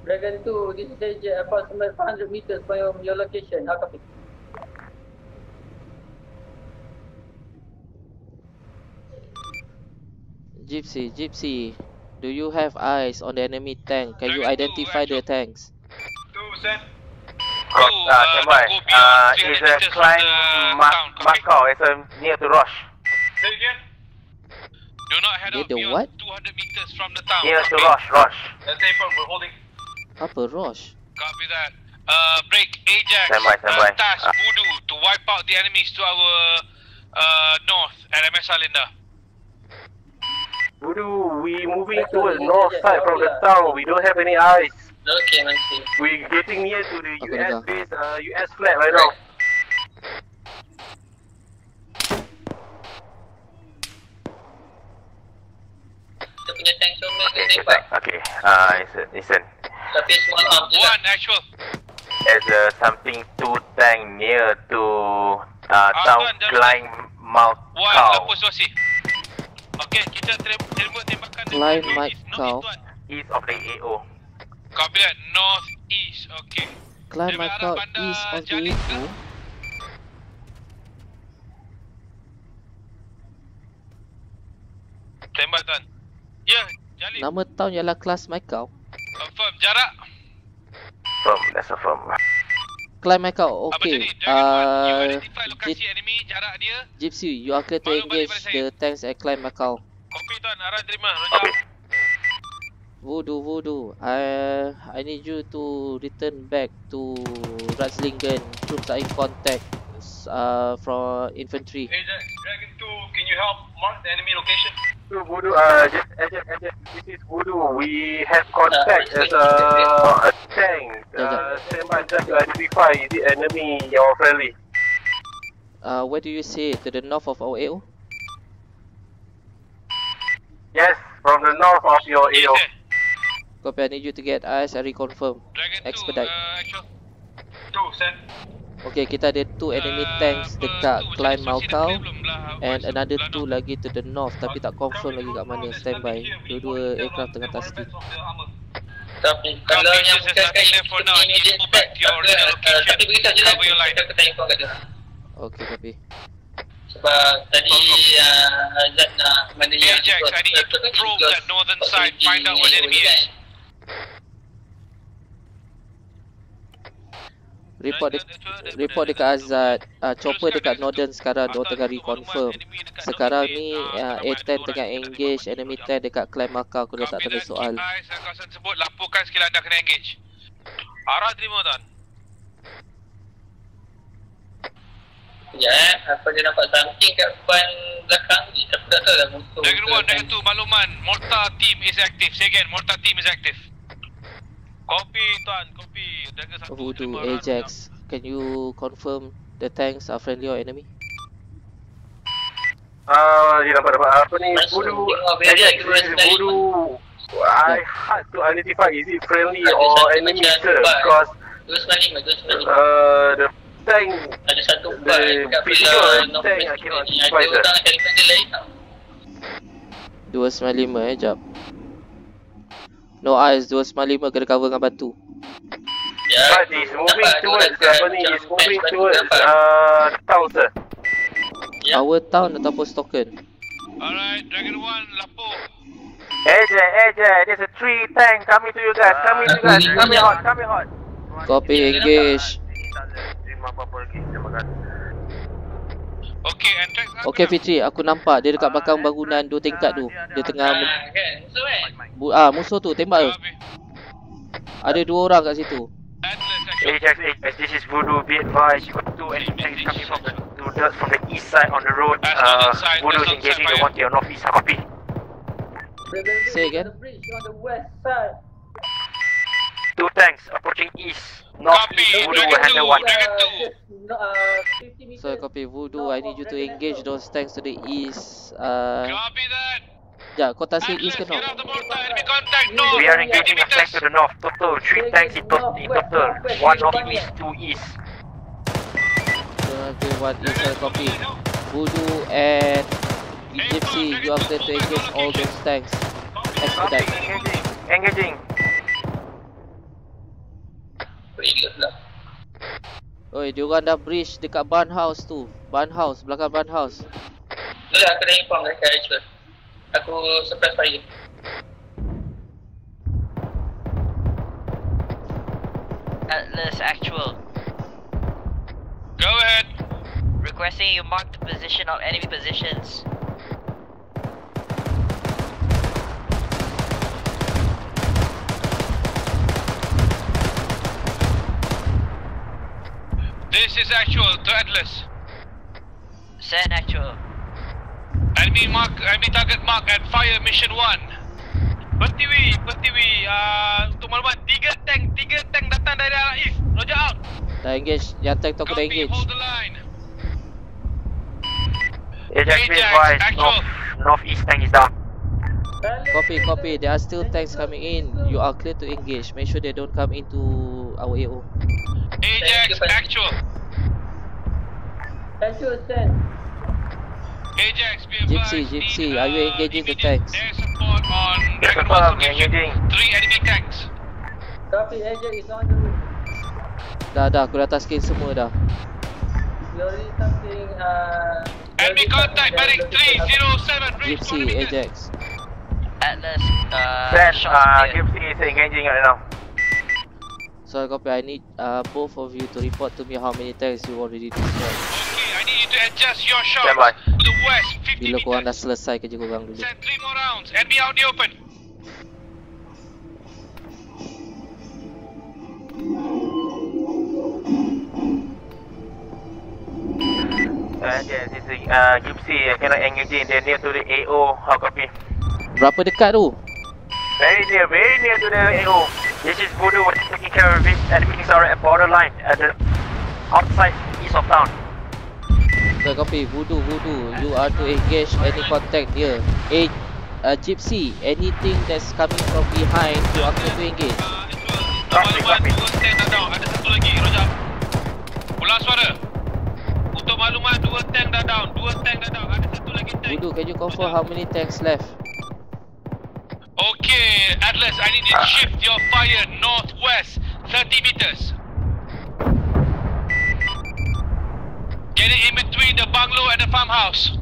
Dragon 2, this is approximately 500 meters from your location. How copy? Gypsy, Gypsy, do you have eyes on the enemy tank? Can you identify the tanks? It's a Climb Maikau, it's near to Rosche. Say again? Do not head out beyond 200 meters from the town. Near to Rosche, Rosche. That's April, we're holding. Upper Rosche? Copy that. Break Ajax, task Voodoo to wipe out the enemies to our north at MSR Linda. Voodoo, we moving towards north side from the town. We don't have any eyes. Okay, I see. We're getting near to the US base, US flag right now. Dia punya tank comel ke tembak? Okay, listen. Tapi small arm je lah. One actual. There's something 2 tank near to town Climb Maikau. Okay, kita terima tembakan Climb Maikau east of the AO. Copy that, north east, okay. Climb Maikau east of the AO. Tembak tuan. Ya, Jalin. Nama town ialah Climb Maikau. Confirm, jarak. Firm, that's a firm. Climb Maikau, okay. Identify lokasi enemy, jarak dia. Gypsy, you are clear to engage the tanks at Climb Maikau. Copy tuan, arah terima, rojak. Voodoo, Voodoo, I need you to return back to Ratzlingen. Troops are in contact from infantry. Ajax, Dragon 2, can you help mark the enemy location? So Voodoo, Ajax, this is Voodoo. We have contact as a tank. Stand by, just to identify the enemy or friendly. Where do you say? To the north of our AO? Yes, from the north of your AO. Copy, I need you to get eyes and reconfirm. Expedite. Okay, kita ada 2 enemy tanks dekat Climb Maikau and another 2 lagi to the north tapi tak confirm lagi kat mana. Standby. Dua-dua aircraft tengah tasking. Tapi kalau yang bukan kayu immediate back to your original location. Tapi beritahu je lah kita kena info kat dia. Okay, copy. Sebab tadi Azad nak mana yang Ajax, I need to probe that northern side, find out where the enemy is. Report dekat Azad, chopper dekat northern sekarang, dia tengah reconfirm. Sekarang ni A-10 tengah engage, enemy tank dekat Climb Maikau, aku dah tak tahu soal. Kawasan tersebut, laporkan sekali anda kena engage. Arah terima tuan. Apa dia nampak something kat depan belakang ni. Aku tak tahu lah musuh. Dragon 1, Dragon 2, makluman Mortar team is active. Say again, Mortar team is active. Copy tuan, copy. Dragon 1, Voodoo, Ajax, can you confirm the tanks are friendly or enemy? Dia nampak-nampak apa ni, Voodoo, Ajax, Voodoo. I hard to identify is it friendly or enemy because the tank, ada satu part dekat pilihan tank yang kira ada orang cari benda lain tau. 295 jap. No eyes, 295 kena cover dengan batu. Ya, But he's moving towards company, he's moving towards town, sir. Our town ataupun Stockton. Alright, Dragon 1, lapor. Ajax, there's a 3 tank coming to you guys, coming hot. Copy, engage. Okay, okay Fitri, aku nampak dia dekat belakang bangunan 2 tingkat tu. Dia tengah musuh tu tembak tu. Ada 2 orang kat situ. Ajax, this is Voodoo. Be advised, you got 2 enemies coming from the east side on the road. Voodoo is engaging the one to your northeast. Copy. Say again. On the west side. 2 tanks approaching east. Copy, Voodoo, so copy Voodoo, I need you to engage those tanks to the east. Copy that. Yeah, Kota Sea east ke north. We are engaging a tank to the north. Total 3 tanks in total. 1 north east, 2 east. Okay, 1 east. Copy. Voodoo and Gypsy, you have to engage all those tanks. Engaging. Oi, diorang dah breach dekat barn house tu. Barn house, belakang barn house. Itulah, kena inform mereka actually. Aku surprise fire. Atlas actual. Go ahead. Requesting you mark the position of enemy positions. This is actual to Atlas. Send actual. Enemy mark, enemy target mark and fire mission 1. Pertiwi, untuk maklumat 3 tank datang dari arah east. Roger out. Dah engage, yang tank tu aku dah engage. Hold the line. Ajax, actual. Northeast tank is down. Copy. There are still tanks coming in. You are clear to engage. Make sure they don't come into our AO. Ajax, actual. Actual, send. Ajax, be advised. Gypsy, are you engaging the tanks? Air support on Dragon 1's engaging. 3 enemy tanks. Copy, Ajax is on the route. Dah, aku dah tasking semua dah. Enemy contact, Barrick 307, Gypsy, Ajax. Atlas, send, Gypsy is engaging right now. So copy, I need both of you to report to me how many tanks you already destroyed. Okay, I need you to adjust your shots to the west 50 meters. Bila korang dah selesai kerja korang dulu. Send 3 more rounds and be out in the open. This is Gypsy, I cannot engage in, they're near to the AO, how copy? Berapa dekat tu? Very near to the AO. This is Voodoo, we're taking care of it. Enemies are at borderline, at the outside east of town. So copy, Voodoo, you are to engage any contact here. Gypsy, anything that's coming from behind, you are to engage. Copy. Ada 1 lagi, rojak. Ulang suara. Untuk maklumat, 2 tank dah down, ada 1 lagi tank. Voodoo, can you confirm how many tanks left? Okay, Atlas, I need you to shift your fire northwest 30 meters. Get it in between the bungalow and the farmhouse.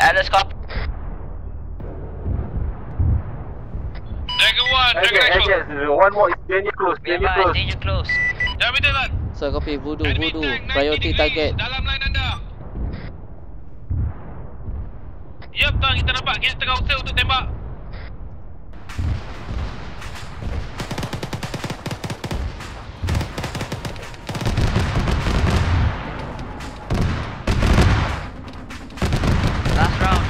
Atlas, copy. Dragon 1, one more, danger close. Danger close. So copy, Voodoo, priority target. Dalam line anda. Yep, bang, kita nampak kita tengah usaha untuk tembak. Last round.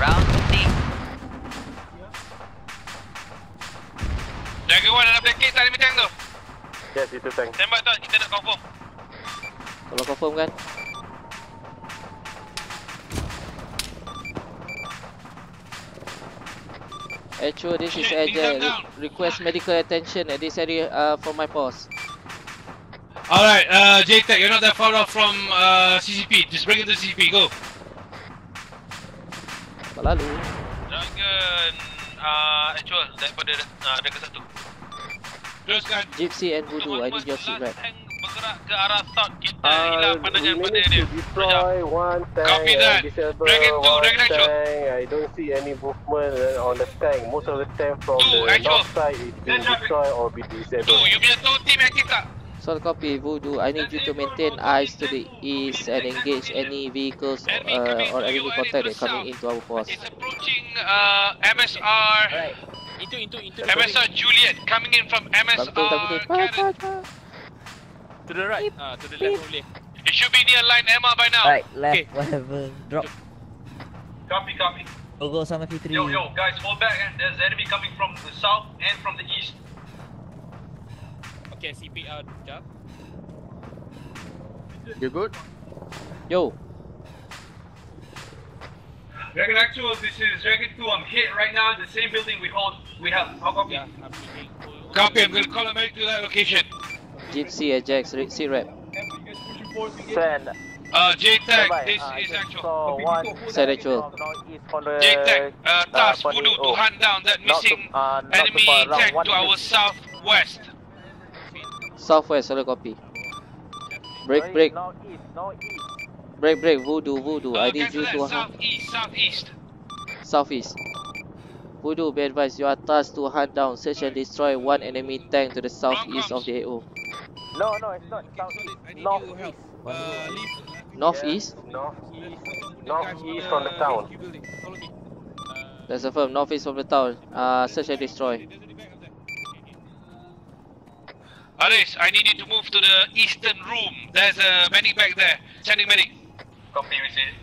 Round 3. Dragon 1 dalam blanket tak ada macam tu. Yes, itu tank. Tembak tu, kita nak confirm. Kalau confirm kan? Actually, this is Ajax. Request medical attention at this area for my boss. Alright, JTAC, you're not that far off from CCP. Just bring it to CCP, go. Lalu. Dragon, actual, daripada Dragon 1. Gypsy and Voodoo, I need your feedback. We managed to destroy one tank, disable one tank. I don't see any movement on the tank. Most of the tank from the north side is being destroyed or be disabled. Solid copy, Voodoo. I need you to maintain eyes to the east and engage any vehicles or enemy contact that coming into our force. It's approaching MSR. Right. Into MSR Juliet coming in from MSR. To the right, to the left only. It should be near Line Emma by now. Right, left, okay. Whatever. Drop. Copy, copy. We'll go Sama Fitri. Yo, guys, hold back. There's enemy coming from the south and from the east. Okay, CP out. Job. You good? Yo. Dragon Actual, this is Dragon 2. I'm hit right now in the same building we hold. We have. How copy? Yeah, copy, I'm going to call a medic to that location. Gypsy, Ajax, C-Rep. Send. JTAC, this is Actual. Send Actual. JTAC, task Voodoo to hunt down that missing enemy tank to our southwest. Southwest, solid copy. Break, break. Break, break, Voodoo, Voodoo. I need you to hunt. Southeast, southeast. Southeast. Voodoo, be advised, you are tasked to hunt down, search and destroy one enemy tank to the southeast of the AO. No, it's not southeast, northeast. Northeast? Northeast from the town. That's a firm, northeast from the town. Search and destroy. Aris, I need you to move to the eastern room. There's a medic back there. Sending medic. Copy, we see it.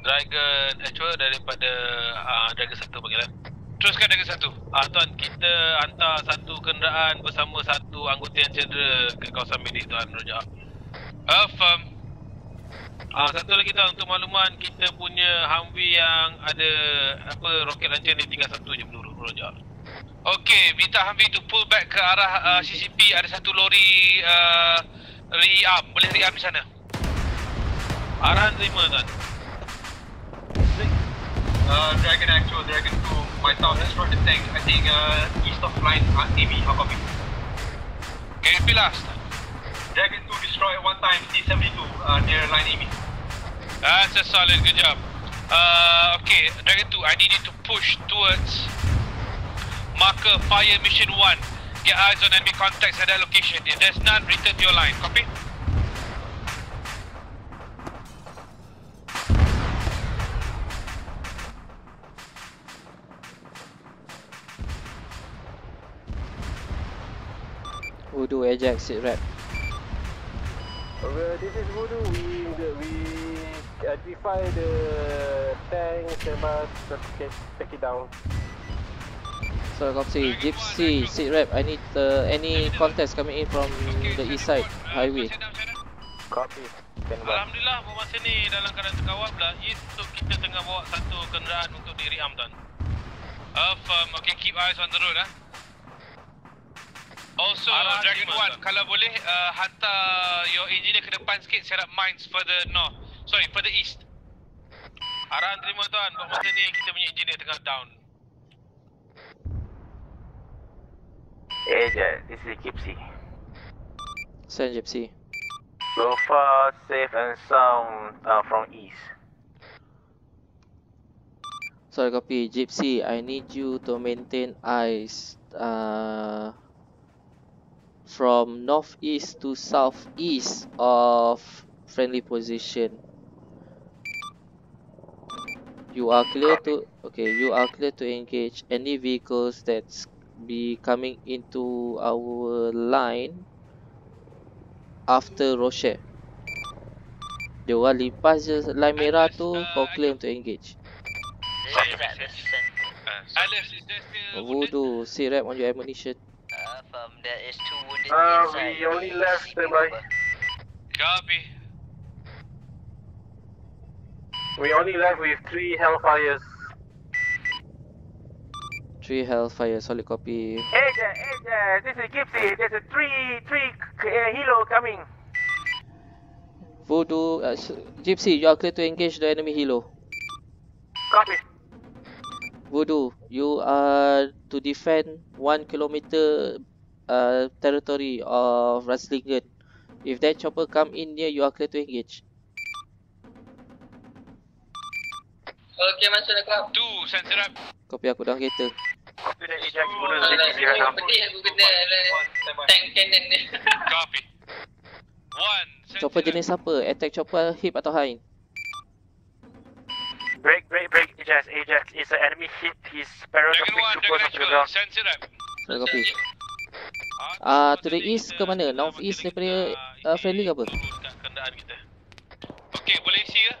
Dragon Actual daripada Dragon 1 panggilan. Teruskan Dragon 1. Tuan, kita hantar satu kenderaan bersama satu anggota yang cedera ke kawasan medik, tuan, rojak. Firm. Satu lagi, tuan, untuk makluman, kita punya Humvee yang ada apa roket launcher ni tinggal satu je peluru, rojak. Okey, minta Humvee to pull back ke arah CCP. Ada satu lori rearm. Boleh rearm di sana. Arahan terima, tuan. Dragon Actual, Dragon 2, my town has run the tank, I think east of line RTB, how about me? Can you be last? Dragon 2 destroyed one time T-72 near line Amy. That's a solid, good job. Okay, Dragon 2, I need you to push towards marker fire mission 1. Get eyes on enemy contacts at that location. If there's none, return to your line, copy? Voodoo, Ajax, sit rep. Well, this is Voodoo. We identify the tank, Sema, take it down. So, Copsy, Gypsy, sit rep. I need any contacts coming in from the east side highway. Copy. Alhamdulillah, masa ni dalam keadaan terkawal pula. So, kita tengah bawa satu kenderaan untuk diri Amdan. Firm, okay, keep eyes on the road, ah. Also, Dragon 1, kalau boleh hantar your engineer ke depan sikit, set up mines further north. Sorry, further east. Arahan terima, tuan. Buat masa ni, kita punya engineer tengah down. Hey, this is Gypsy. Sir, Gypsy. So far, safe and sound from east. Sorry, copy. Gypsy, I need you to maintain eyes from northeast to southeast of friendly position. You are clear to engage any vehicles that's be coming into our line after Rosche. Dia orang limpas je line merah tu, kau claim to engage. Voodoo, C-Rap on your ammunition. There is two wounded inside. We only left them, right? Copy. We only left with 3 Hellfires. 3 Hellfire, solid copy. Asia, this is Gypsy. There's a 3 Hilo coming. Voodoo, Gypsy, you are clear to engage the enemy Hilo. Copy. Voodoo, you are to defend 1 kilometer territory of Ratzlingen. If that chopper come in near, you are clear to engage. Okay, Master Club. 2, sensor up. Copy, aku dah kereta. Copy dah Ajax. Pedih aku kena tank cannon ni. Copy. 1, chopper jenis apa? Attack chopper, hip atau hind? Break, Ajax. It's an enemy hit. He's paralyzed. Dragon 1, sensor up. Copy. To the east ke mana? North east daripada friendly ke apa? Okay, boleh isi ke?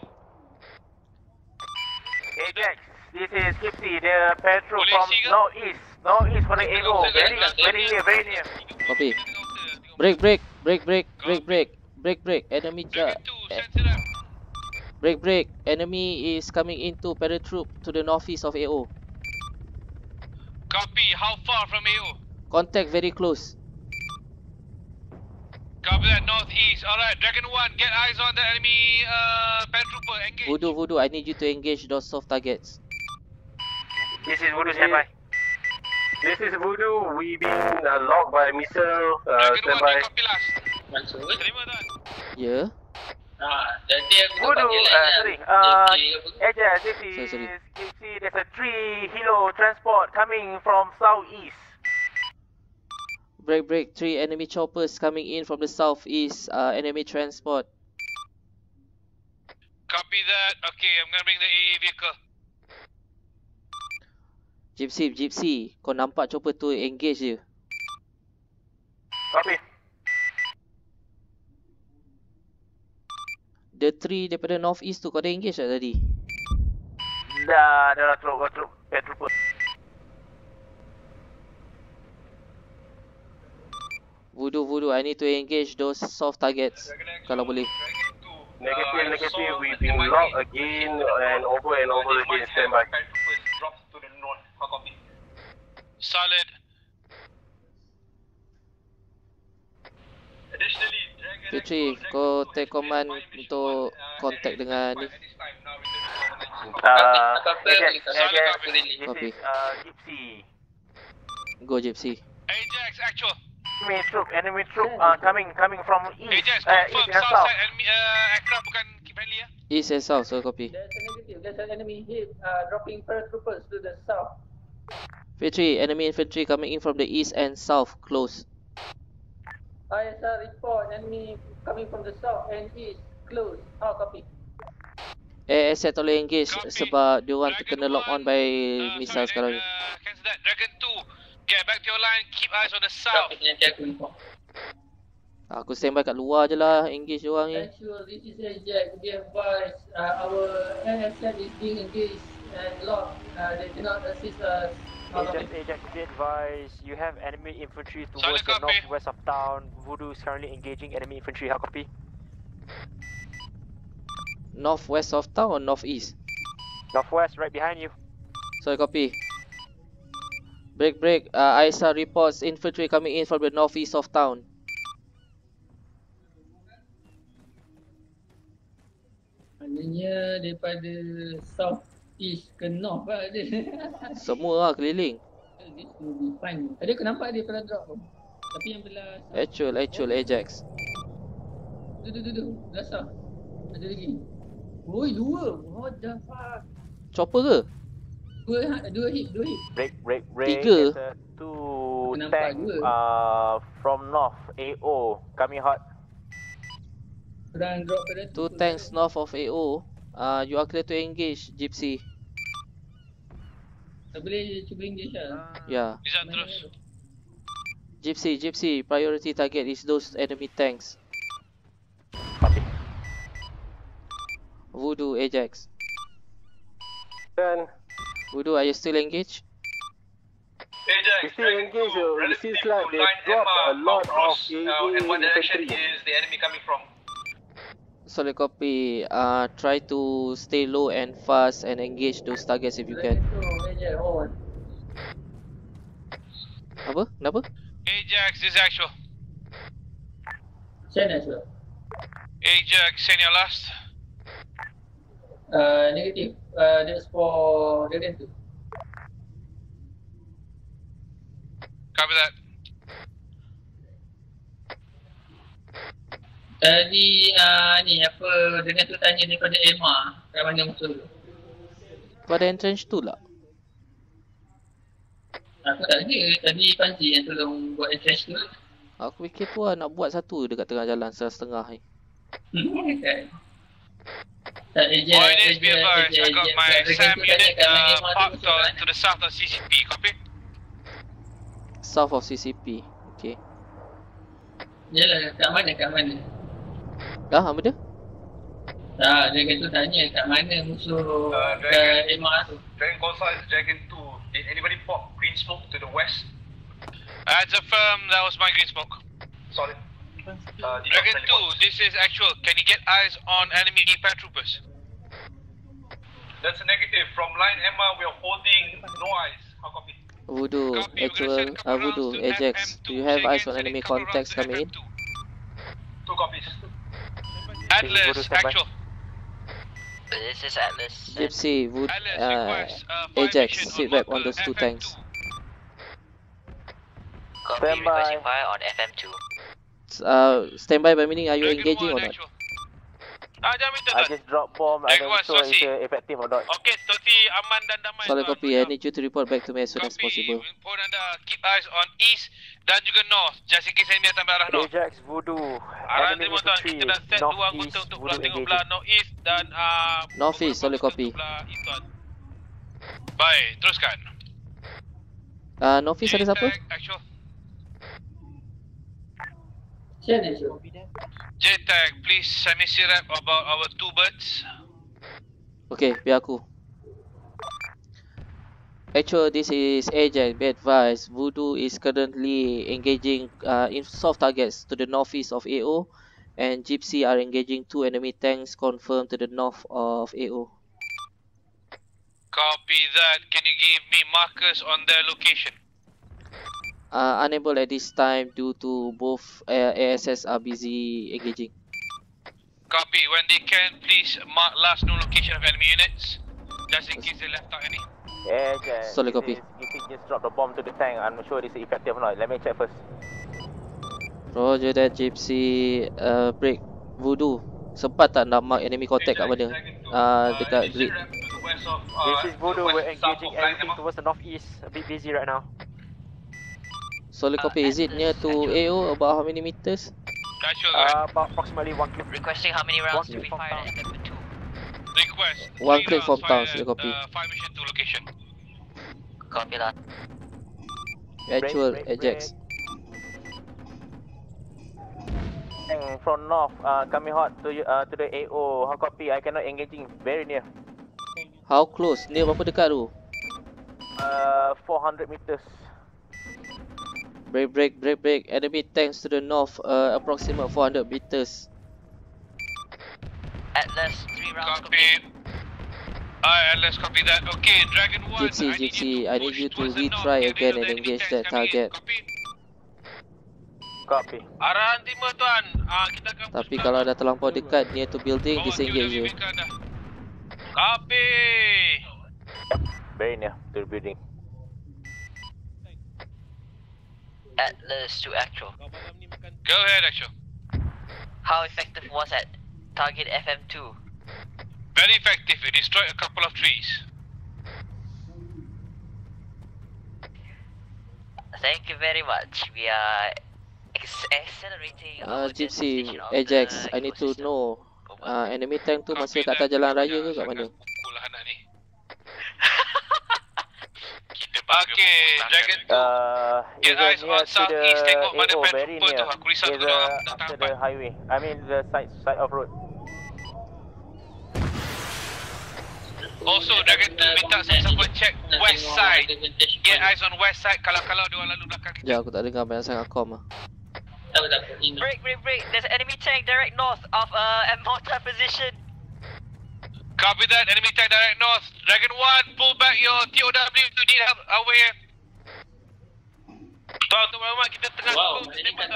Ajax, this is Gypsy, the patrol from northeast. Northeast for the AO. Very near. Copy. Break. Enemy Break. Enemy is coming into paratroop to the northeast of AO. Copy. How far from AO? Contact very close. Copy that, northeast. Alright, Dragon 1, get eyes on the enemy paratrooper. Engage. Voodoo, I need you to engage those soft targets. This is Voodoo, standby. This is Voodoo, we being locked by missile. Dragon 1, copy last. Terima tak? Yeah. Voodoo, Aja, this is... Sorry. There's a 3 Hilo transport coming from southeast. Break. 3 enemy choppers coming in from the southeast. Enemy transport. Copy that. Okay, I'm gonna bring the AA vehicle. Gypsy, kau nampak chopper tu, engage je. Copy. The 3 daripada northeast tu, kau dah engage tak tadi? Dah teruk. Petrol. Voodoo, I need to engage those soft targets. Kalau boleh. Negative, we've been locked again and over again. Standby. Solid. Additionally, Fitri, kau take command untuk contact dengan ni. Copy. Gypsy. Go Gypsy. Ajax, actual. Enemy troop coming from east. Ajax, confirm east south side enemy aircraft bukan friendly ya. East and south, so copy. There's a negative, there's an enemy hit dropping paratroopers to the south. Infantry, enemy infantry coming in from the east and south, close. ISR report, enemy coming from the south and east, close. How copy? ASR tolong engage sebab dia orang terkena lock on by missile sekarang ni. Cancel that, Dragon 2. Get back to your line, keep eyes on the south. Aku standby kat luar je lah, engage diorang ni. Actual, this is Ajax. We advise our NSM is being engaged and locked. They cannot assist us. Ajax, we advise you have enemy infantry towards the northwest of town. Voodoo is currently engaging enemy infantry. How copy? Northwest of town or northeast? Northwest, right behind you. Sorry, copy. Break. ISR reports infantry coming in from the northeast of town. Maknanya daripada southeast ke north lah dia. Semua lah keliling. This will be fun. Tadi aku nampak dia pernah drop pun. Tapi yang belah... Actual Ajax. Duh. Dasar. Ada lagi. Oi, 2. What the fuck? Chopper ke? Dua hit. Break. 3. 2 tank from north AO coming hot. Drop 2 tanks north of AO. You are clear to engage, Gypsy. Tak boleh cuba engage lah. Yeah. Gypsy, priority target is those enemy tanks. Copy. Voodoo, Ajax. Then Voodoo, are you still engaged? Ajax, still engaged. It seems like they dropped a lot of and what direction is the enemy coming from? Solid copy. Try to stay low and fast and engage those targets if you can. Apa? Ajax, this is actual. Send actual. Ajax, send your last. Negative. That's for Dragon 2. Copy that. Tadi ni apa Dragon 2 tanya daripada Emma kat mana musuh tu? Pada entrance tu lah. Aku tak ada, tadi Panji yang tolong buat entrance tu. Aku fikir tu lah nak buat satu dekat tengah jalan setengah ni. Okay. Always be advised, I got my SAM unit parked to the south of CCP, copy? South of CCP, okay. Yalah, kat mana? Dah, apa dia? Tak, dia kata tanya kat mana musuh MR tu. Dragon Consult is Dragon 2. Did anybody pop green smoke to the west? That's a firm, that was my green smoke. Solid. Dragon 2, this is actual. Can you get eyes on enemy paratroopers? That's a negative. From Line Emma, we are holding no eyes. How copy? Voodoo, copy. Actual, Voodoo, Ajax, do you have eyes on enemy contacts coming in? Two copies. Atlas, actual. This is Atlas. Gypsy, Voodoo, Ajax, sit back on those two tanks. Copy, requesting fire on FM2. Standby by meaning, are you engaging or not? I just dropped bomb, I don't know if it's effective or not. Okay, Toti, aman dan damai. Solid copy, I need you to report back to me as soon as possible. Import anda, keep eyes on east dan juga north. Just in case enemy datang dari arah north. Ajax, Voodoo, enemy musuh 3, northeast, Voodoo engaging. Northeast, solid copy. Baik, teruskan. Northeast ada siapa? JTAC, please send me syrup about our two birds. Okay, biar aku. Actually, this is Ajax, be advised. Voodoo is currently engaging in soft targets to the northeast of AO, and Gypsy are engaging two enemy tanks confirmed to the north of AO. Copy that. Can you give me markers on their location? Unable at this time due to both ASS are busy engaging. Copy. When they can, please mark last known location of enemy units. Just in case they left out any. Yeah. Solid copy. If you just drop the bomb to the tank, I'm not sure this is effective or not. Let me check first. Roger that, Gypsy. Break. Voodoo. Sempat tak nak mark enemy contact kat mana? Dekat grid. This is Voodoo. We're engaging everything towards the northeast. A bit busy right now. Solid copy, is it near to AO? About how many meters? About approximately 1 click. Requesting how many rounds to be fired at FM2? Request 1 click from town, solid copy. 5 mission 2 location. Copy that. Actual, Ajax. From north, coming hot to the AO. How copy? I cannot engaging, very near. How close? Near berapa dekat tu? 400 meters. Break. Enemy tanks to the north, approximate 400 meters. Atlas, 3 rounds. Copy. Atlas, copy that. Okay, Dragon 1. Gypsy, I need you to retry again and engage that target. Copy. Arahan timur tuan. Tapi kalau dah terlampau dekat near to building, disengage you. Copy. Very near to the building. Atlas to actual. Go ahead, actual. How effective was that? Target FM2. Very effective. It destroyed a couple of trees. Thank you very much. We are accelerating. Gypsy, Ajax, I need to know. Enemy tank tu masih kat atas jalan raya ke kat mana? Okay, Dragon 2. Get eyes on southeast, tengok mana paratrooper tu. Aku risau tu dah tertampak. I mean the side of road. Also, Dragon 2 minta siapa-siapa check west side. Get eyes on west side kalau dia orang lalu belakang kita. Ya, aku tak dengar banyak sangat com lah. Break. There's an enemy tank direct north of a mortar position. Copy that, enemy tank direct north. Dragon 1, pull back your TOW, you need help, over here.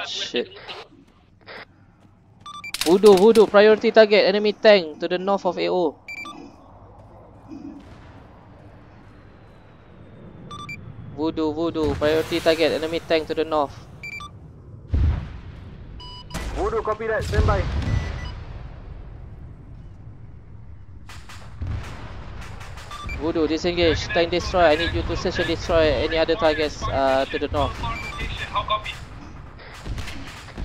Shit. Voodoo, Voodoo, priority target enemy tank to the north of AO. Voodoo, Voodoo, priority target enemy tank to the north. Voodoo, copy that, stand by. Voodoo, disengage, tank destroy. I need you to search and destroy any other targets to the north.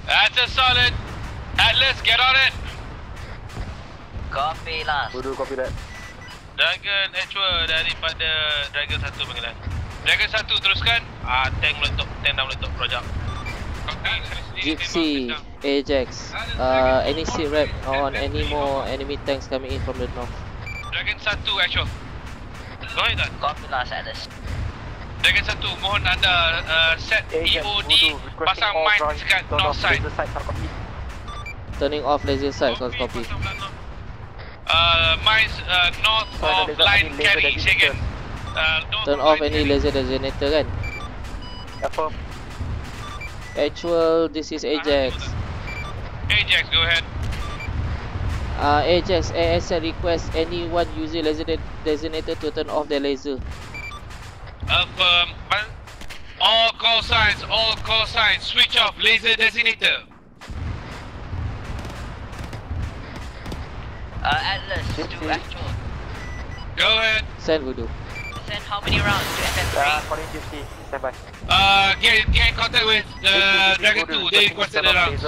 That's a solid. Atlas, get on it. Copy lah. Voodoo, copy that. Dragon H2 daripada Dragon 1 panggilan. Dragon 1 teruskan. Tank meletup, tank dah meletup, project. Gypsy, Ajax, any seat rep on any more enemy tanks coming in from the north. Dragon 1 actual. Boleh tak? Copy lah, Atlas. Dragon 1, mohon anda set EOD, pasang mine dekat north side. Turning off laser sights, copy. Copy. Mines north of line carry, second. Turn off any laser designator kan? Apa? Actual, this is Ajax. Ajax, go ahead. Ajax, ASL request anyone using laser designator to turn off their laser. All call signs, switch off laser designator. Atlas, do actual. Go ahead. Send Voodoo. Send how many rounds to FM3? Calling Gypsy, stand by. Get in contact with Dragon 2, they requested the rounds.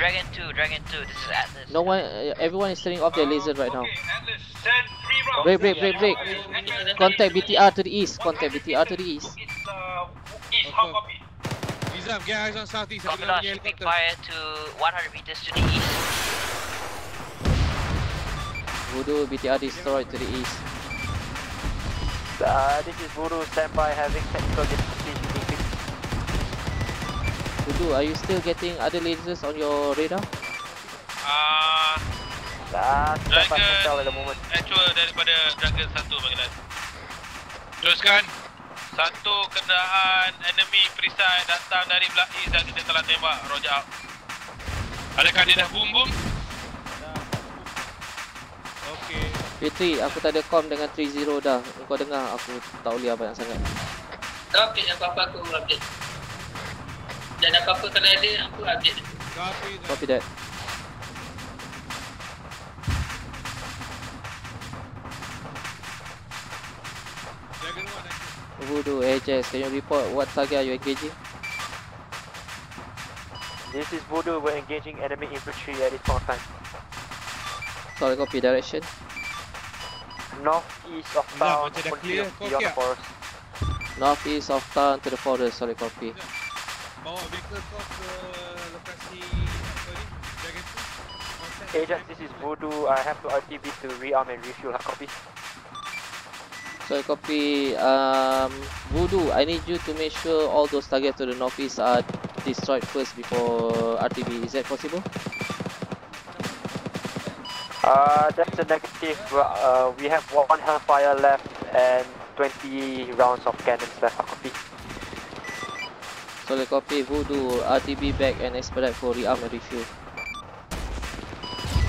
Dragon 2, Dragon 2, this is Atlas. No one, everyone is turning off their laser right now. Atlas, send 3 rounds. Break. Contact BTR to the east, contact BTR to the east. East, how copy? Nizam, get eyes on southeast. Copy loss, shipping fire to 100 meters to the east. Voodoo, BTR destroyed to the east. This is Voodoo, standby having technical difficulties. Voodoo, are you still getting other lasers on your radar? Standby at the moment. Actual daripada Dragon 1 panggilan. Teruskan. Satu kenderaan enemy perisai datang dari belah east dan kita telah tembak. Roger out. Adakah dia dah boom? Fitri, aku tak ada com dengan 30 dah. Kau dengar, aku tak boleh banyak sangat. Kau update apa-apa, aku update. Dan apa-apa kena ada, aku update. Copy that. Voodoo, AHS, can you report what target are you engaging? This is Voodoo, we're engaging enemy infantry at this point time. Sorry, copy direction. Northeast of town to the forest. Northeast of town to the forest, sorry copy. Ajax, this is Voodoo, I have to RTB to rearm and refuel, copy. Sorry copy, Voodoo, I need you to make sure all those targets to the northeast are destroyed first before RTB, is that possible? That's a negative, we have one Hellfire left and 20 rounds of cannons left, copy. Solid copy, Voodoo, RTB back and expedite for rearm and refuel.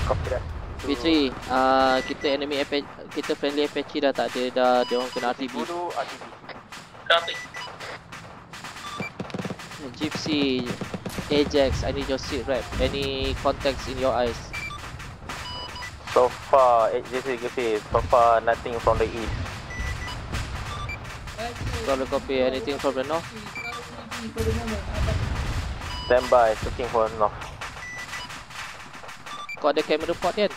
Copy that. B3, kita enemy Apache, kita friendly Apache dah tak ada, dah diorang kena RTB. Voodoo, RTB. Copy. Gypsy, Ajax, I need your seat rep, any contacts in your eyes? So far, so far nothing from the east. Solid copy, anything from the north? Stand by, looking for north. Got the camera port yet?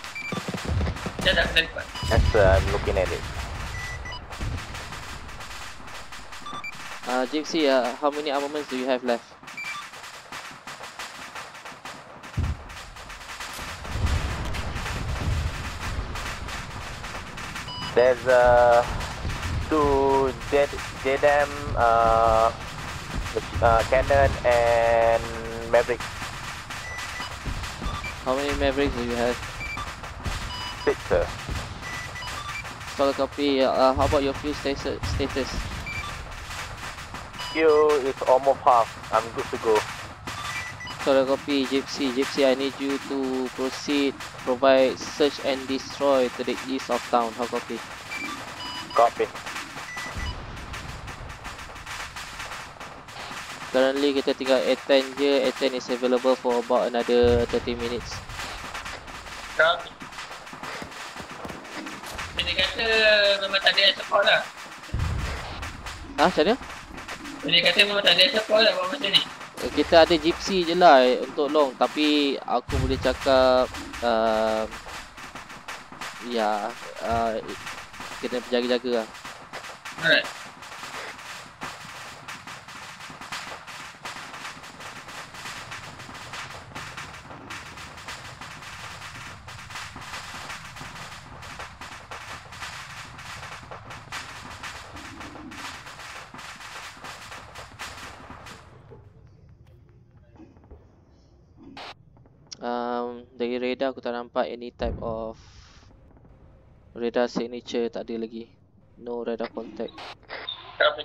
Yes sir, I'm looking at it. Gypsy, how many armaments do you have left? There's 2 JDAM, cannon and Maverick. How many Mavericks do you have? 6 sir. Solid copy, how about your fuel status? you, it's almost half. I'm good to go. Solid copy, Gypsy. Gypsy, I need you to proceed, provide search and destroy to the east of town. How copy? Copy. Currently kita tinggal A-10 je. A-10 is available for about another 30 minutes. Nak? Dia kata memang tak ada support lah. Ha? Macam mana? Dia kata memang tak ada support lah buat macam ni. Kita ada Gypsy je lah untuk long. Tapi aku boleh cakap ya, kena berjaga-jaga lah. Alright. Dari radar aku tak nampak any type of radar signature, tak ada lagi. No radar contact. Copy.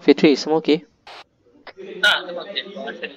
Fitri, semua okey? Tak, semua okey.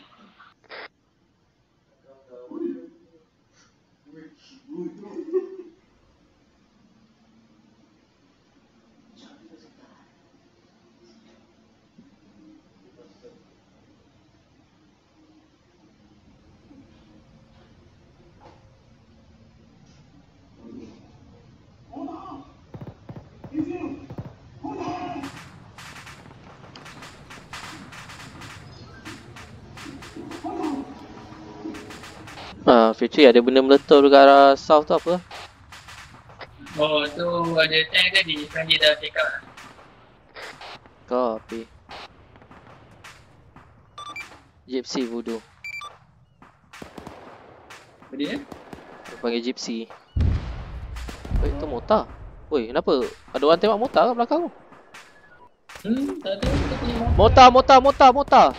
Fitri, ada benda meletup dekat arah south tu apa? Oh, tu ada tank tadi, sekarang dia dah check out lah. Copy. Gypsy, Voodoo. Apa dia? Dia panggil Gypsy. Weh, tu motor. Weh, kenapa? Ada orang tembak motor kat belakang tu? Tak ada. Motor!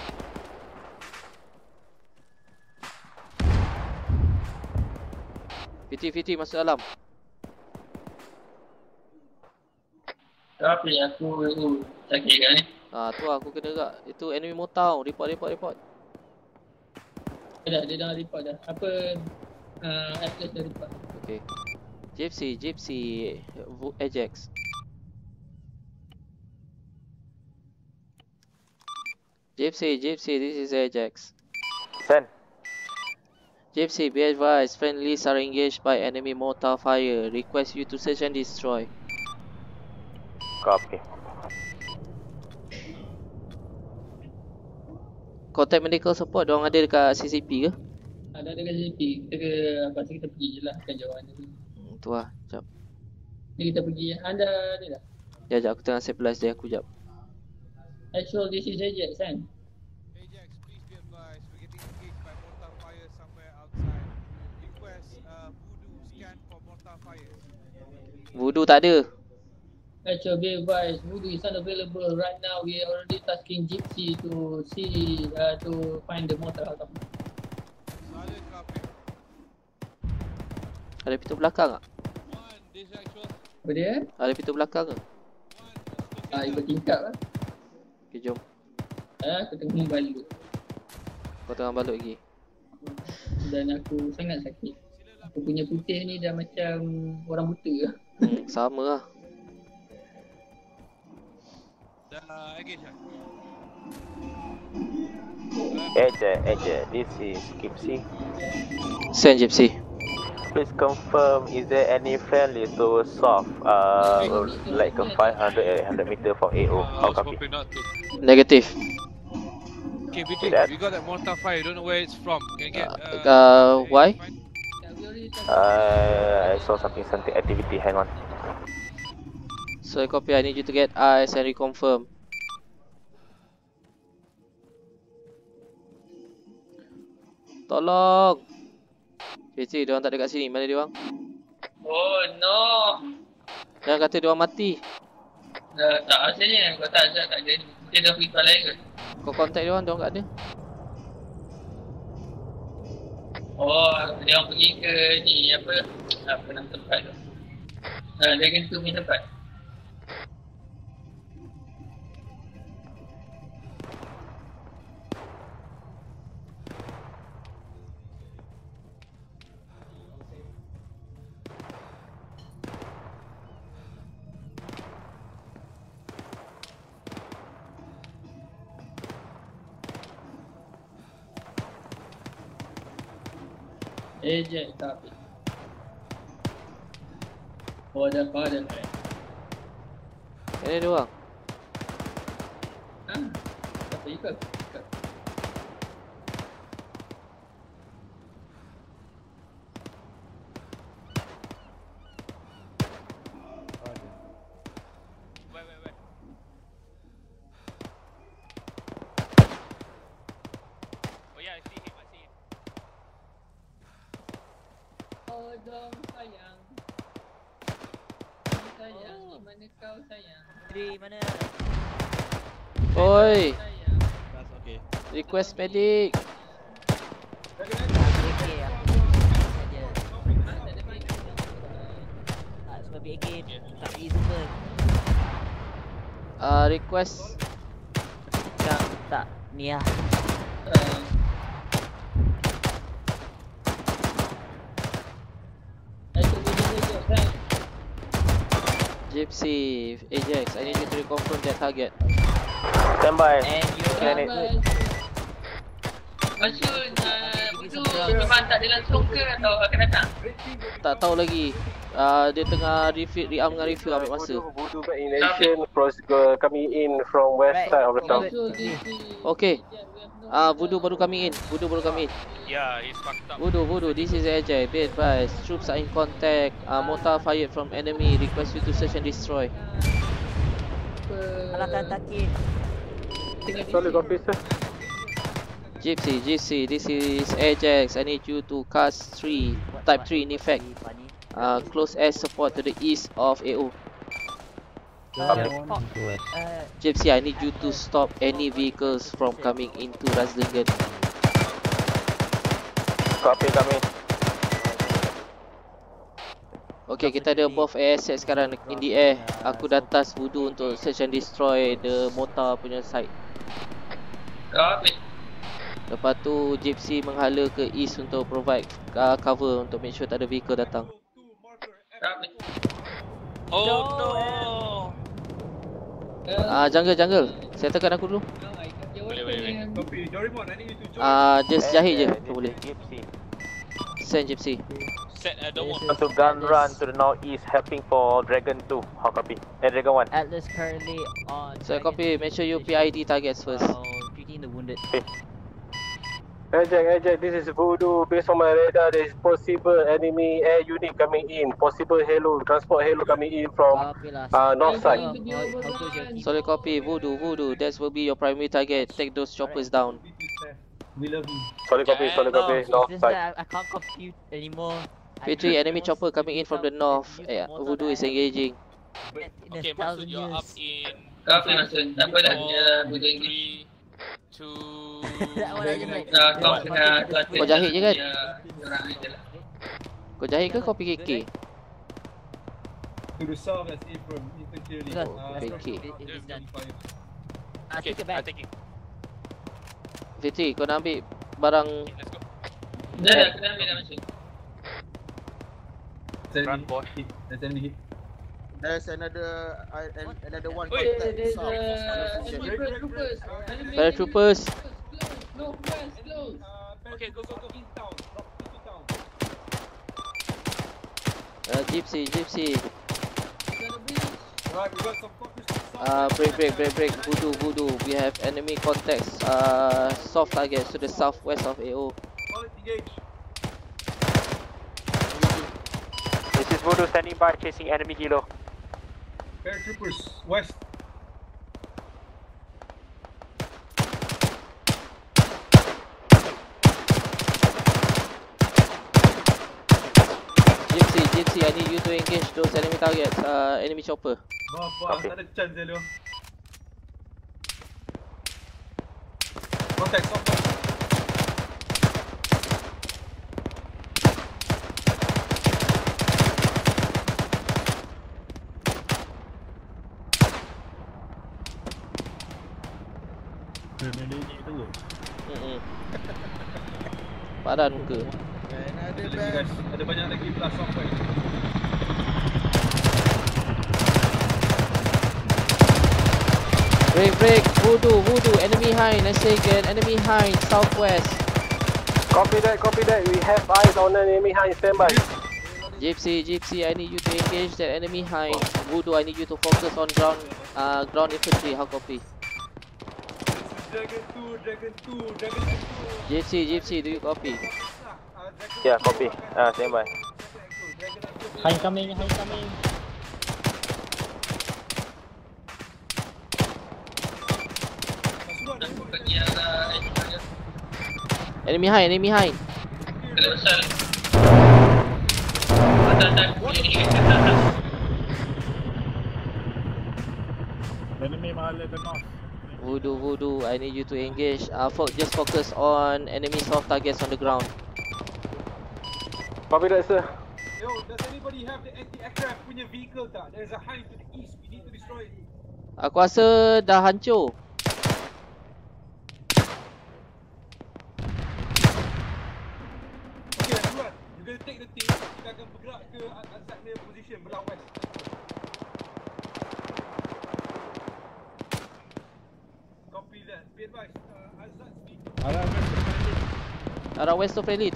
Fitri masuk dalam. Tapi aku sakit kat ni. Ah, tu aku kena kat. Itu enemy motor. Report. Dia dah report dah. Apa Atlas dah report. Okey. Gypsy, Ajax. Gypsy, this is Ajax. Send. Gypsy, be advised, friendlies are engaged by enemy mortar fire. Request you to search and destroy. Copy. Contact medical support, diorang ada dekat CCP ke? Ada dekat CCP, kita ke... Lepas kita pergi je lah, bukan jawapan tu. Tu lah, sekejap. Jadi kita pergi, anda ada dah? Sekejap, aku tengah stabilize dia, aku sekejap. Actual, this is Ajax kan? Voodoo tak ada. Actually, be advised, Voodoo is not available right now. We are already tasking Gypsy to see to find the motor out of it. Ada pintu belakang tak? Apa dia? Ada pintu belakang ke? Ibu tingkap lah. Ok, jom. Aku tengah balut. Kau tengah balut lagi? Dan aku sangat sakit. Aku punya putih ni dah macam orang buta lah. Sama lah. Eja, this is Gypsy. Send Gypsy. please confirm, is there any friendly to soft, like a 500-800 meter for AO? Copy. Negative. Okay, BT, we got that mortar fire, don't know where it's from. Can you get, why? I saw something activity, hang on. So copy, I need you to get eyes and reconfirm. Tolong. BT, diorang tak ada kat sini, mana diorang? Oh no. Jangan kata diorang mati. Tak ada sini, kau tak ada, tak ada. Dia dah pergi tempat lain ke? Kau contact dia orang, dia orang kat dia. Oh, dia orang pergi ke ni apa nama tempat tu. Dia kan tu punya tempat. AJ, copy. Oh, ada apa ada ni? Ini doang. Ah, apa ikut? Ikut. Oi. Okay. Request medic. AK ya. Tak sebab AK tak visible. Request yang tak ni ah. Gypsy, Ajax, I need you to reconfirm their target. Stand by. And you can it. Maksud, Voodoo memang tak ada langsung ke atau akan datang? Tak tahu lagi. Dia tengah refit, rearm dengan review ambil masa. Voodoo back in action, coming in from west side of the town. Okay. Voodoo baru coming in. Yeah, he's fucked up. Voodoo, this is Ajay. Be advised, troops are in contact. Mortar fired from enemy. Request you to search and destroy. Kalahkan takik. Sorry, copy sir. Gypsy, this is Ajax. I need you to cast 3, type 3 in effect. Close air support to the east of AO. Gypsy, I need you to stop any vehicles from coming into Ratzlingen. Copy. Okay, kita ada both assets sekarang in the air. Aku dah task Voodoo untuk search and destroy the mortar punya site. Copy. Lepas tu Gypsy menghala ke east untuk provide cover untuk make sure tak ada vehicle datang. Copy. Oh no. Jungle. Saya tekan aku dulu. Boleh. Copy. Dorimon, I need you to join. Just jahit je tu boleh. Send Gypsy. Set to gun Atlas. Run to the northeast, helping for Dragon 2. How copy? Dragon 1. Atlas currently on. So copy. Make sure you PID targets first. Treating the wounded. Ajax, this is Voodoo. Based on my radar, there is possible enemy air unit coming in. Possible transport halo coming in from north side. Sorry, copy. Voodoo. That will be your primary target. Take those choppers down. We love you. Sorry, copy. North side. I can't compute anymore. Fitri, enemy chopper coming in from the north. Yeah, Voodoo is engaging. Okay, maksud you're up in... Copy, maksud. Tak apa dah punya Voodoo English. 2... Kau jahit je kan? Kau jahit ke kau PKK? To the south as April. PKK. Okay, I take it. Fitri, kau nak ambil barang... Dah, kena ambil dah maksud. Run, boy. There's another one. Wait, there's paratroopers. Close. Okay, go. Gypsy. Alright, we got some fuckers. Break. Voodoo. We have enemy contacts. Soft targets to the southwest of AO. Engage. This is Voodoo standing by, chasing enemy Kilo. Paratroopers, west. Gypsy, I need you to engage those enemy targets, enemy chopper. No, okay. I had a chance, Elio. Contact, Padan muka. Ada banyak lagi blast off point. Break. Voodoo. Enemy Hind. I say again. Enemy Hind. Southwest. Copy that. We have eyes on enemy Hind. Standby. Gypsy. I need you to engage that enemy Hind. Voodoo. I need you to focus on ground infantry. How copy? Dragon 2. JC, do you copy? Yeah, copy. Stand by. Hind coming. Enemy Hind. Enemy Hind. Voodoo, I need you to engage. Just focus on enemy soft targets on the ground. Copy that, sir. Yo, does anybody have the anti-aircraft punya vehicle tak? There's a Hind to the east. We need to destroy it. Aku rasa dah hancur. Okay, everyone. You're gonna take the team. Kita akan bergerak ke Azad punya position belah west. Arah west tu friendly.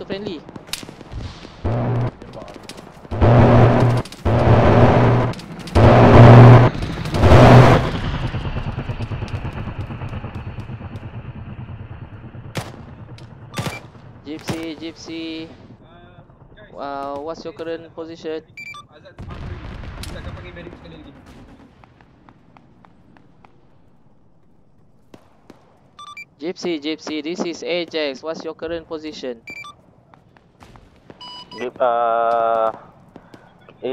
Gypsy. Wow, what's your current position? Kita akan panggil medic sekali lagi. Gypsy, this is Ajax. What's your current position? This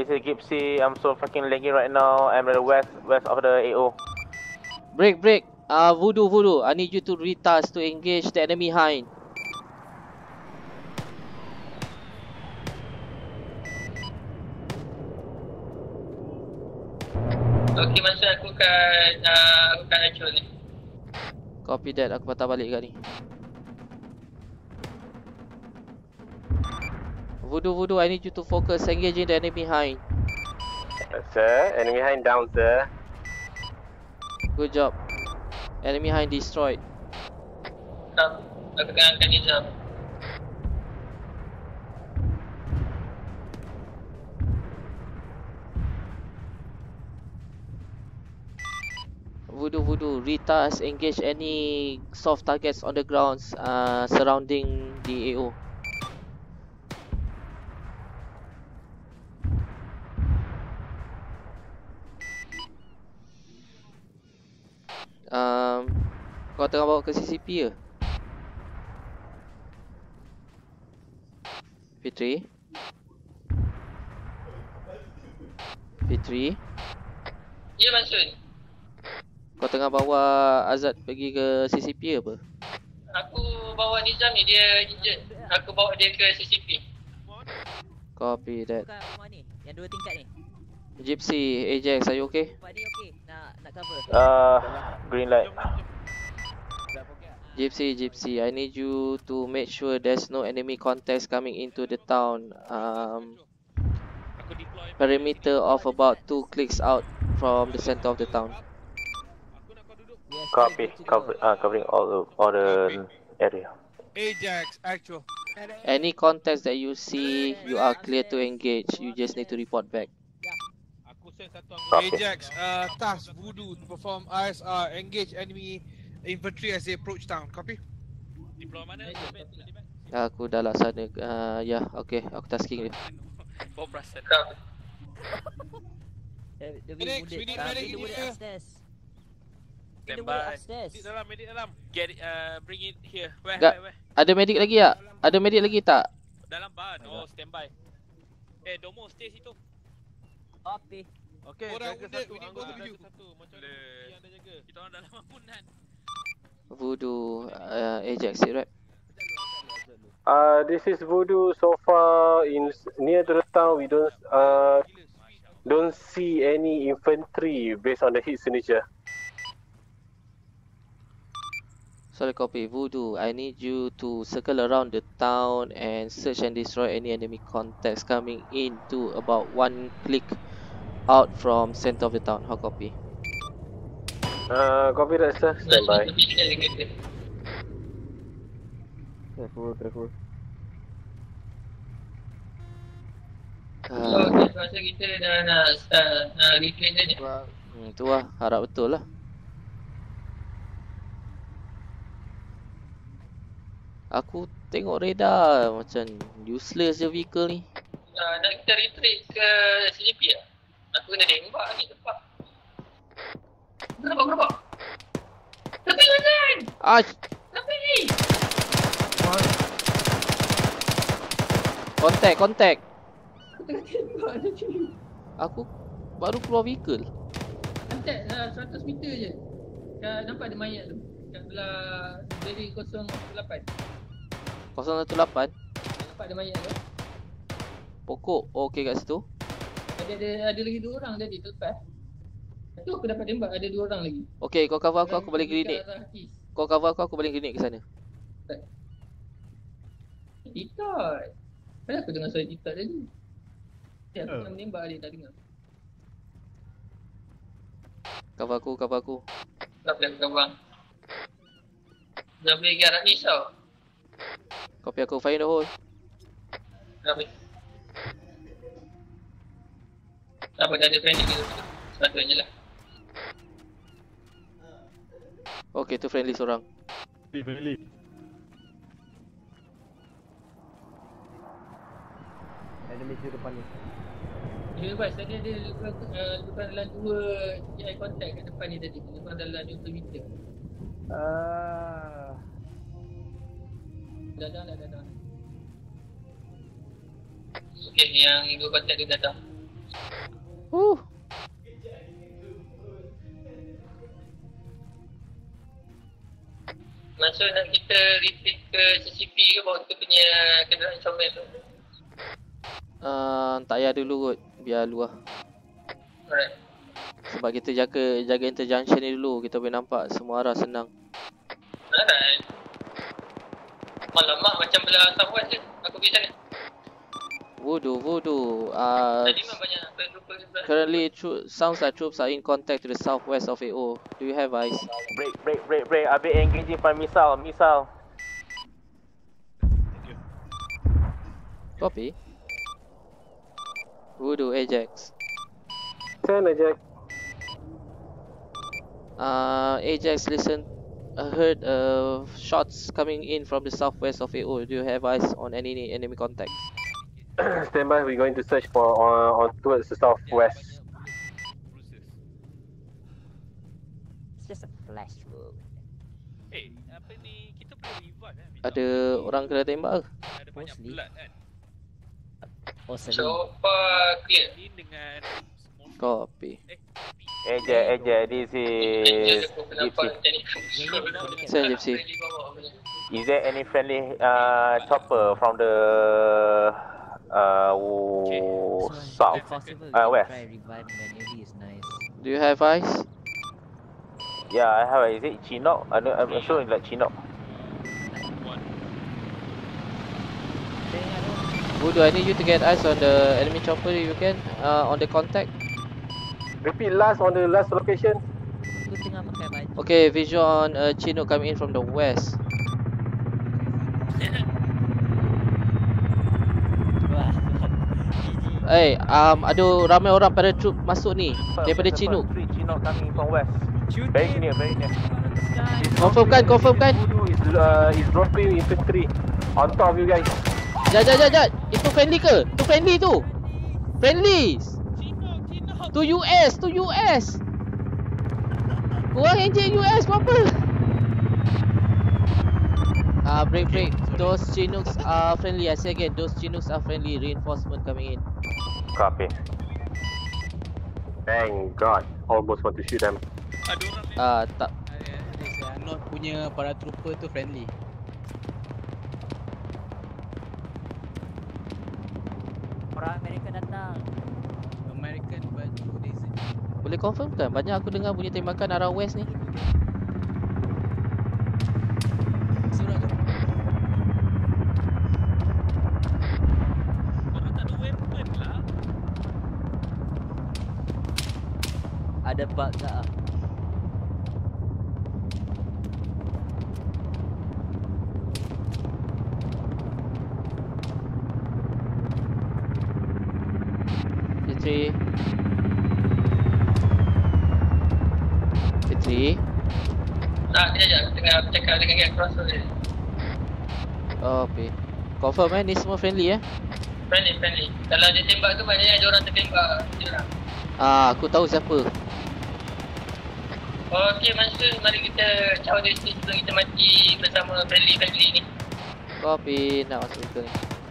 is Gypsy. I'm so fucking laggy right now. I'm at the west of the AO. Break. Voodoo. I need you to retask to engage the enemy Hind. Okay, masuk aku kan hancur ni. Copy that, aku patah balik kat ni. Voodoo, I need you to focus engaging the enemy Hind. Sir, enemy Hind down, sir. Good job. Enemy Hind destroyed. Stop, aku kena angkat ni, sir. Voodoo, retask, engage any soft targets on the grounds surrounding the AO. Kau tengah bawa ke CCP ke? Fitri? Ya, Mansur. Kau tengah bawa Azad pergi ke CCP apa? Aku bawa Nizam ni, dia injured. Aku bawa dia ke CCP. Copy that. Yang dua tingkat ni. Gypsy, Ajax, are you okay? Pak ni okay, nak cover. Green light. Gypsy, I need you to make sure there's no enemy contacts coming into the town. Perimeter of about 2 clicks out from the center of the town. Copy, covering all the area. Ajax, actual. Any contacts that you see, you are clear to engage. You just need to report back. Ajax, task Voodoo to perform ISR. Engage enemy infantry as they approach town. Copy? Deployment. Aku dah laksana. Ya, yeah, okay. Aku tasking dia. Medics, we need medic in here. Stand by. Medic dalam, medic dalam. Get it, bring it here. Where? Ada medic lagi tak? Ada medic lagi tak? Dalam bar, no, stand by. Eh, Domo, stay situ. Api. Okay, jaga satu, jaga satu. Macam yang anda jaga. Kita orang dalam ampunan. Voodoo, Ajax, right? This is Voodoo. So far in near to the town, we don't see any infantry based on the hit signature. Sorry, copy. Voodoo, I need you to circle around the town and search and destroy any enemy contacts coming in to about 1 click out from center of the town. How copy? Copy that, sir. Stand by. Careful, careful. So, kita rasa kita dah nak start, nak reclaim dia. Tu lah, harap betul lah. Aku tengok radar macam useless je vehicle ni. Nak kita retreat ke CCP lah? Aku kena tembak ni, cepat. Kenapa? Tepi jangan! Aish! Tepi! Contact. Aku baru keluar vehicle. Contact 100 meter je. Dah nampak ada mayat tu. Kat belah dari 018. 018? Nampak ada mayat tu. Pokok, oh, okey kat situ. Ada lagi 2 orang tadi terlepas. Tu aku dapat tembak, ada 2 orang lagi. Okey, kau cover aku balik klinik. Kau cover aku balik klinik ke sana. Titot. Kenapa aku dengar suara titot tadi? Aku kena menembak dia, tak dengar. Cover aku. Tak boleh aku cover. Dah boleh pergi arah east tau. Copy aku, fire the hole. Tak apa, dah ada friendly tu. Sepatutnya lah. Okay, tu friendly seorang. Friendly. Ada meja depan ni. Ya, bas tadi ada depan dalam 2 eye contact kat depan ni tadi. Depan dalam 2 meter. Dah. Okey, yang 2 contact tu dah. Maksud nak kita retreat ke CCP ke bawa kita punya kenderaan comel tu? Tak payah dulu kot, biar luar. Alright. Sebab kita jaga interjunction ni dulu, kita boleh nampak semua arah senang. Alright. Alamak, macam belah sahuan je, aku pergi sana. Voodoo. Currently, sounds like troops are in contact to the southwest of AO. Do you have eyes? Break. I've been engaging by missile. Thank you. Copy. Voodoo, Ajax. Send Ajax. Ajax, listen. I heard shots coming in from the southwest of AO. Do you have eyes on any enemy contacts? Stand by. We're going to search for on towards the southwest. It's just a flash move. Hey, apa ni? Kita perlu revive kan? Ada orang kena tembak ke? Ada banyak blood kan? So far clear. Copy. Eja, this is Gypsy. Sir Gypsy, is there any friendly chopper from the south? West. Do you have eyes? Yeah, I have. Is it Chinook? I'm sure it's like Chinook. Voodoo, I need you to get eyes on the enemy chopper if you can, on the contact. Repeat last on the last location. Okay, visual on Chinook coming in from the west. Eh, hey, ada ramai orang para troop masuk ni daripada Chinook. Chinook coming from west. Very near, very near. Confirm kan, confirm kan. Is dropping infantry on top of you guys. Jat. Itu friendly ke? Tu friendly tu. Friendly. Chinook. Tu US. Korang engine US buat apa? Break. Those Chinooks are friendly. I say again, those Chinooks are friendly. Reinforcement coming in. Copy. Thank God. Almost want to shoot them. Tak. Not punya para trooper tu friendly. Orang American datang. American baju desert. Boleh confirmkan? Banyak aku dengar bunyi tembakan arah west ni. Ada bug tak? Fitri. Tak, dia tengah bercakap dengan gang cross ni. Oh, okay. Confirm ni semua friendly? Friendly. Kalau dia tembak tu maknanya dia orang tertembak dia orang. Ah, aku tahu siapa. Okey, Mansur, mari kita caw dari sini sebelum kita mati bersama friendly ni. Copy, nak masuk kita ni.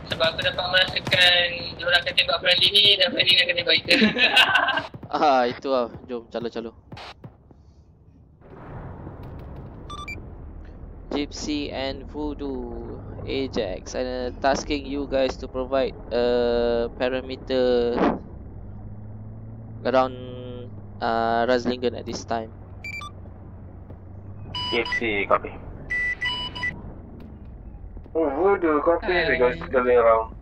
Sebab aku dapat merasakan diorang akan tembak friendly ni dan friendly ni akan tembak kita. Itu lah. Jom, calo. Gypsy and Voodoo, Ajax. I'm tasking you guys to provide a parameter around Ratzlingen at this time. Gypsy, copy. Oh, Voodoo, copy. We got scaling around.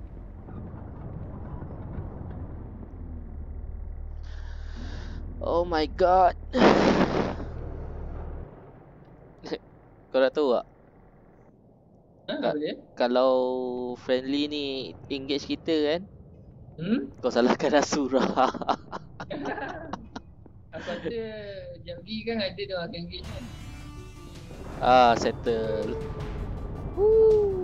Oh my god. Kau dah tahu tak? Kalau friendly ni engage kita kan? Kau salahkan Asura. Aku rasa Jambi kan ada dia akan engage kan? Ah, settle. Woo.